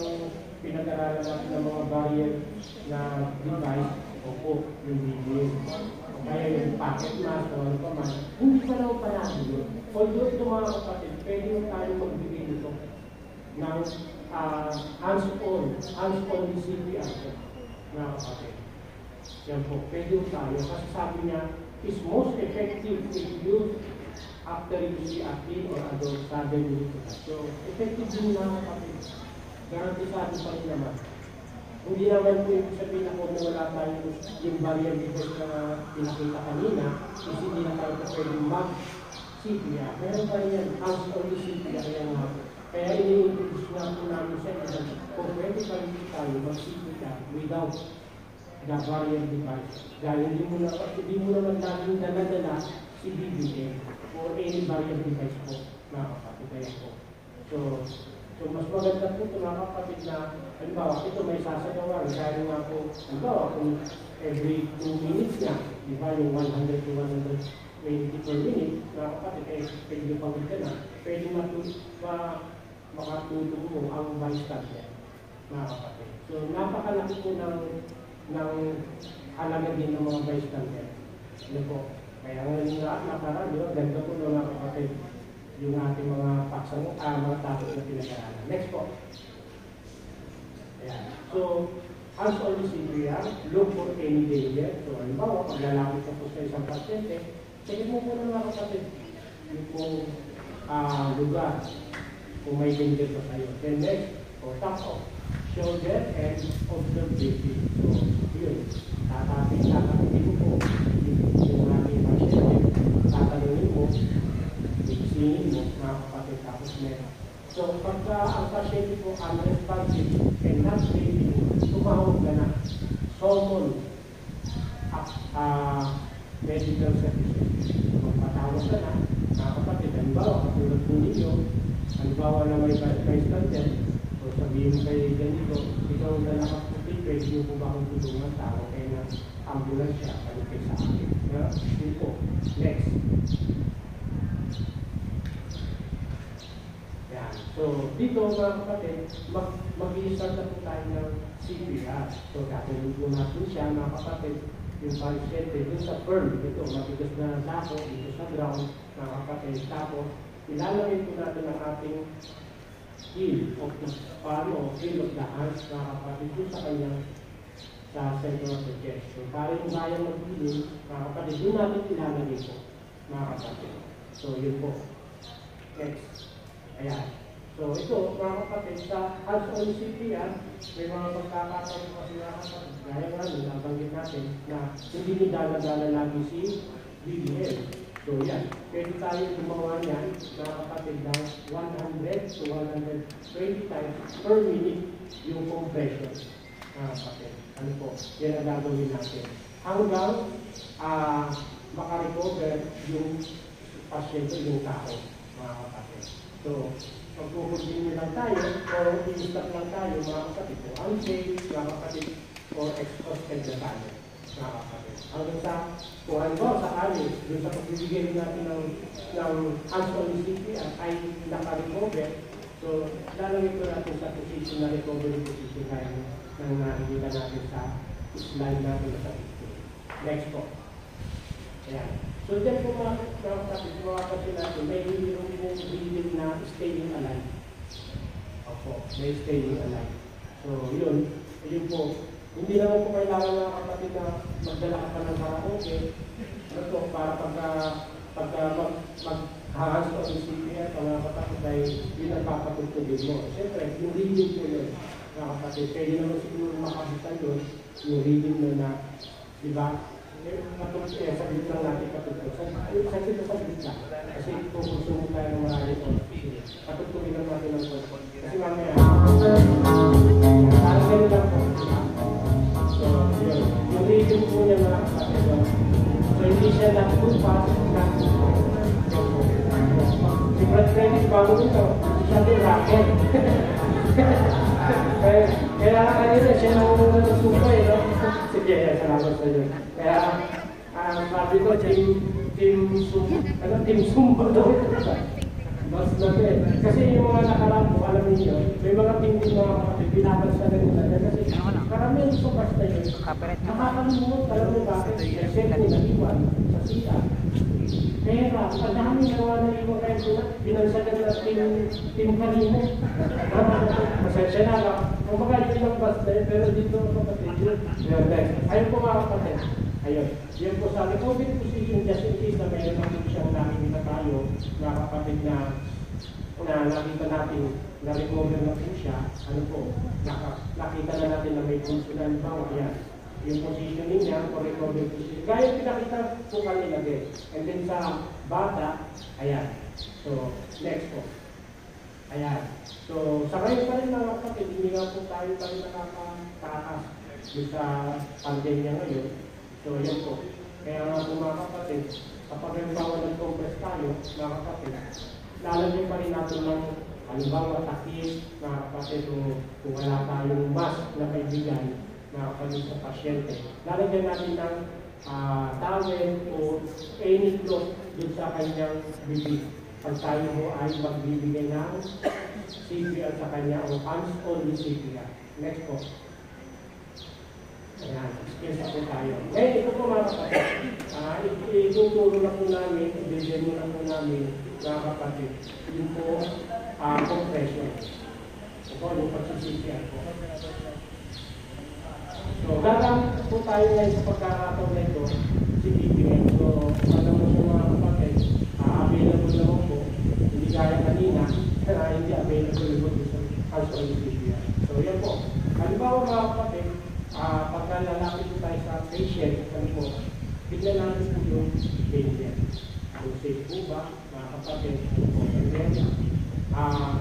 pinag-aralan natin ng mga barrier na device, opo, yung D B S. Kaya yung packet mask o ano pa man, hindi pa lang pa natin yun. Although ito mga kapatid, pwede mo tayo magbigay nito ng uh, hands-on, hands-on ni C P R na kapatid. Yan po, pwede mo tayo. Kasi sabi niya, is most effective if you after you see active or other sudden resuscitation. Effective din na kapatid. Garantisado pa rin naman. Hindi naman po yung sabihin ako na wala tayo yung barrier before na pinakita kanina, kasi hindi na tayo na pwede mag-C P R. Meron pa rin yan, hands-on ni C P R yan nga. Kaya ini-introduce na po namin sa ito, kung pwede pa rin tayo mag-C P R without the barrier device. Dahil hindi mo na, hindi mo naman namin dala-dala si B B M or any barrier device po, mga kapatid kaya po. So, So, mas maganda po ito mga kapatid na, halimbawa, ito may sasagawa. Kaya nga po, halimbawa, kung every two minutes na, di ba, yung one hundred to one hundred twenty per minute, mga kapatid, eh, pwede yung pagod ka na, pwede na makatulong mo ang bystander, mga kapatid. So, napakalaki po ng, ng halaga din ng mga bystander. Ano po? Kaya nga yung lahat nakaraan, di ba, ganda po ng mga kapatid yung ating mga paksang, ah, mga tapos na pinag-aralan. Next po. Ayan. So, as always in C P R, look for any danger. So, halimbawa, pag lalapit na po sa isang pasyente, check mo muna mga kapatid yung kung ah, lugar, kung may danger pa sa'yo. Then next, o top off, shoulder and observe baby. So, yun. Tatapit, tatapit mo po yung ating pasyente. Tatanungin mo, tingin mo, mga kapatid, tapos meron. So, pagka ang pasyente po unresponsive and not breathing, tumahog ka na. Summon uh, medical services. Kung patawag ka na, mga kapatid, halimbawa, katulad po ninyo, halimbawa na may bystander, o sabihin kayo ganito, ikaw na nakapatid, pwede nyo po ba kung tulungan tao kayo ng ambulansya, kayo kayo sa akin. Yeah? Dito. Next. So, dito mga kapatid, mag-i-start na po tayo ng C P R. So, gagawin po natin siya mga kapatid, yung pasyente, yung sa burn, ito, matigas na dako, dito sa ground, mga kapatid. Tapos, ilalagay po natin ang ating heel of the palm o heel of the hands, mga kapatid, po sa kanyang sa center of the chest. So, para yung kaya mag-healing, mga kapatid, yung natin ilalagay po, mga kapatid. So, yun po. Next. Ayan. So, ito, mga kapatid, sa hands-on C P R, may mga pagkakataon ko kasi mga kapatid, gaya nga nung nabanggit natin na hindi nyo dala-dala lagi si B B L. So, yan. Pwede tayo gumawa niyan, mga kapatid, na one hundred to one hundred twenty times per minute yung compression. Mga kapatid, ano po, yan ang gagawin natin. Hanggang uh, makarecover yung pasyente, yung tao, mga kapatid. So, pag-continue lang tayo or i-stop lang tayo mga kapatid o unsafe mga kapatid or exhausted na tayo mga kapatid. Hanggang sa, kung halimbawa sa alis, doon sa pagbibigay natin ng, ng hands-on C P R ay naka-recover, so lalangin ko natin sa position na recovery position kaya nang nakikita natin sa slide natin na sa ito. Next po. Ayan. So, dyan po mga kapatid, mga kapatid natin, may mayroon po breathing na staying alive. Opo, may staying alive. So, yun, yun po. Hindi naman po kailangan mga kapatid na magdala ka pa ng karaoke. Ano to, para pagka, pagka mag-hands on yung C P R, mga kapatid, dahil yun ang papatutugin mo. Siyempre, yung reading po yun, mga kapatid, pwede naman siguro makabitan yun, yung reading mo na, di ba? Matulog kaya sa bit lang natin patutulog. Saan sila sa bit lang? Kasi pupusumo tayo ng marami ito. Patutulog lang natin ang bit. Kasi mamaya, parang ganun lang po. So, yun. Yung reason po niya na nakapatid. So, hindi siya nakapulpas. Si Brad French, bago nito, siya din racket. Kailangan kanina siya nakukunan ng supa eh, no? Sige, salamat sa iyo. Kaya, ang sabi ko, team sumpa daw. Mas nabi eh. Kasi yung mga nakaraan po, alam niyo, may mga tingin na binaban sa ganila. Kasi karamihan sumpa sa iyo. Nakakalimutan, alam mo bakit? Kasi po nag-iwan sa sila. Pera, ang dami nagawa na limang rento na, binansan na na limang kanino. Masensya na lang. O baka yun lang basta, pero dito kapatid yun. Ayun po mga kapatid. Ayun. Yun po sa COVID position, just in case na mayroon natin siyang nakikita tayo, mga kapatid na na nakita natin na recover natin siya, ano po, nakita na natin na may consulan pa o yan. Yung positioning niya o recover position. Kaya pinakita po kami lagi. And then sa bata, ayan. So, next po. Ayan. So, sa ngayon pa rin mga kapatid, hindi nga po tayo pa rin nakakataas sa pandemya ngayon. So, yan po. Kaya nga po mga kapatid, kapag yung bawalan compress tayo, mga kapatid, lalagyan pa rin natin ng halimbawa takis na kapatid o kung wala tayong mask na kaibigan na kapatid sa pasyente. Lalagyan natin ng uh, towel o any cloth dun sa kanyang bibig. Pag tayo mo ay magbibigay ng C P R sa kanya o hands-on with C P R. Next po. Ayan, excuse ako tayo. Ngayon, ito po mga kapatid. Uh, ituturo na po namin, ibigyan mo na po namin mga kapatid, yun po uh, compression. Ito, yung pagsisipyan po. So, gagamit po tayo ngayon sa pagkakataon na ito, si B P M. So, alam mo po mga kapatid, uh, available na po, hindi kaya kanina, na hindi available po dito as on the B P M. So, yan po. Halimbawa mga kapatid, uh, pagka lalapit po tayo sa patient, ano po, bigla natin po yung patient. Kung safe po ba, mga kapatid, po pandemya. Ah,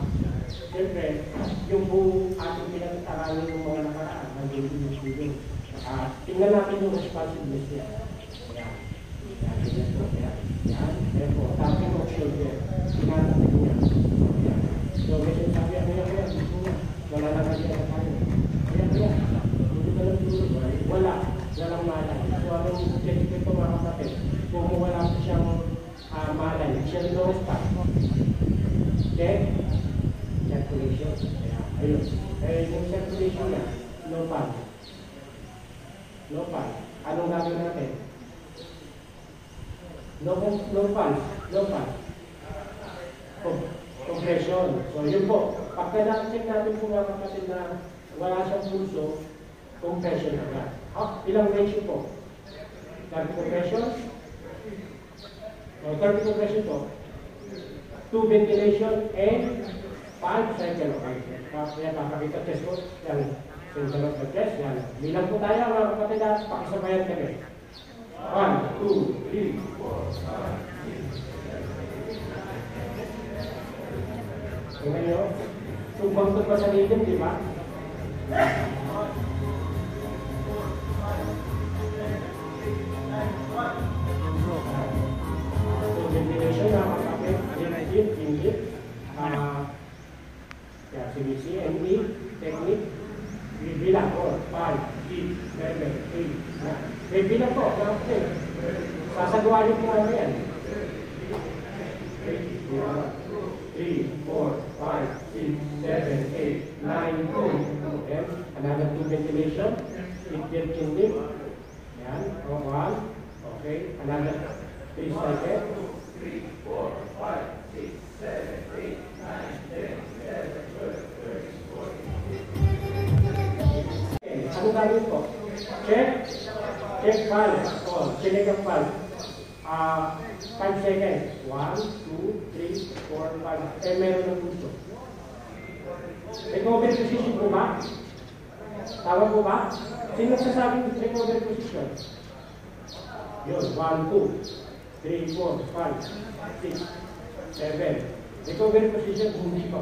siyempre, yung buong ating pinag-aralan ng mga nakaraan, naging pinag-aralan. Ah, tingnan natin yung responsiveness niya. Ayan. Ayan, ayan po. Ayan. Ayan. Ayan po. Tapos po siya niya. Tingnan natin niya. Ayan. So, kasi sabi, ano yan, ayan. Wala na kasi na tayo. Ayan, ayan. Hindi ka lang tulog. Wala. Walang malay. So, anong objective po mga kapatid? Kung wala po siyang Uh, malay, siya rin daw pa. Okay? Circulation. Ayun. Eh, yung circulation niya, no pal. No pal. Anong gagawin natin? No, no pal. No pal. Oh, compression. So, yun po. Pagka na-check natin po mga kapatid na wala siyang pulso, compression na nga. Ha? Ilang ratio po? Dark compression? So, thirty compression po, two ventilation, and five cycle of oxygen. Ayan, papakita test po. Yan, cycle of test. Yan. Bilang po tayo, mga kapatid, pakisabayan kami. One, two, three, four, five, six, seven. Ngayon, tumbang-tug pa sa rhythm, di ba? one, two, three, four, five, six, seven. Recovery position, hindi pa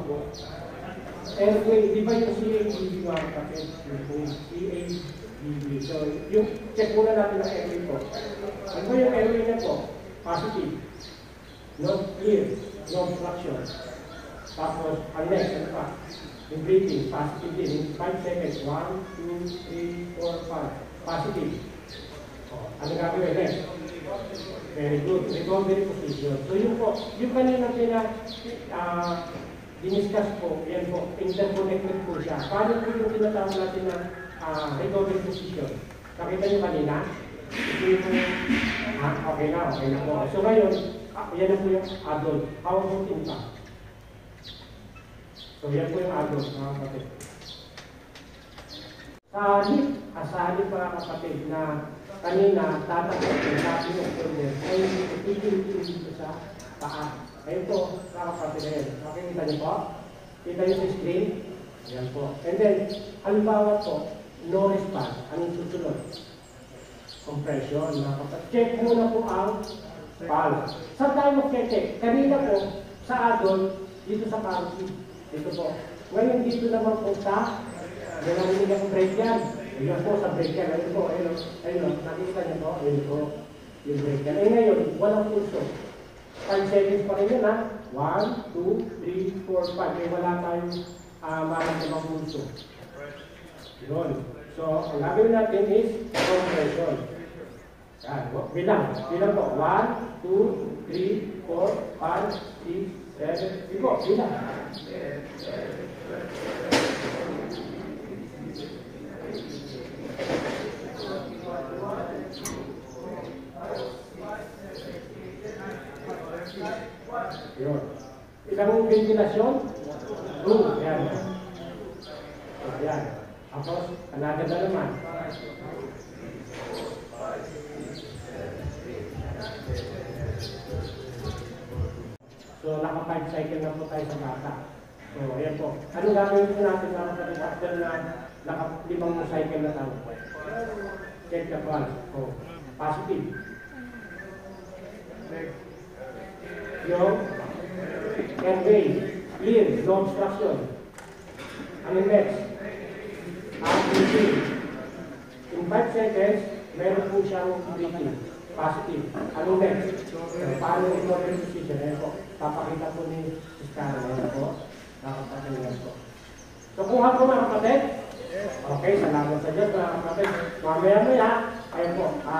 po. Airway, di ba yung C A B B mga kapatid? C A B B. So, yung check muna natin ang airway po. Ano ba yung airway na po? Positive. No clear. No obstruction. Tapos, unless, ano pa? Yung breathing, positive din. In five seconds. one, two, three, four, five. Positive. Ano gagawin eh? Very good. Recovery position. So yun po, yung kanina pina, uh, diniscuss po, yan po, interconnected po siya. Paano po yung tinatawag natin na uh, recovery position? Nakita nyo kanina? Ah, okay na, okay na po. So ngayon, yan na po yung adult. How about impact? So yan po yung adult, mga kapatid. Sa halip, asali pa kapatid na kanina, tatapos na natin yung problem, ay itigil-tigil dito sa paa. Ayun po, nakapatid na yun. Nakikita niyo po? Kita niyo sa screen? Ayan po. And then, halimbawa po, no response. Anong susunod? Compression, mga kapatid. Check muna po ang pulse. Saan tayo mag-check? Kanina po, sa adult, dito sa pulse. Dito po. Ngayon, dito naman po sa nalamin niya ang break yan. Ayan po, sa break yan. Ayun po, ayun. Ayun, nakikita niyo po. Ayun po, yung break yan. Ayun ngayon, walang pulso. five seconds pa rin yun ha. one, two, three, four, five. May wala tayong uh, maraming mga pulso. Yun. So, ang gagawin natin is compression. Yan. Bilang. Bilang po. one, two, three, four, five, six, seven. Iko. Bilang. Yun. Isang ventilasyon? Two. Ayan. Ayan. Tapos, another na naman. So, naka five cycle na po tayo sa bata. So, ayan po. Ano gagawin po natin para sa after na naka limang cycle na tayo? Check the pulse. So, positive. Next. Yung airway, clear, no obstruction. Ano yung next? Breathing. In five seconds, meron po siyang breathing. Positive. Ano next? Paano ito yung decision? Ayan po. Papakita po ni Iskara. Ayan po. Nakapatuloy po. So kung hap po mga kapatid? Okay, salamat sa Diyos mga kapatid. Mamaya mo yan. Ayan po.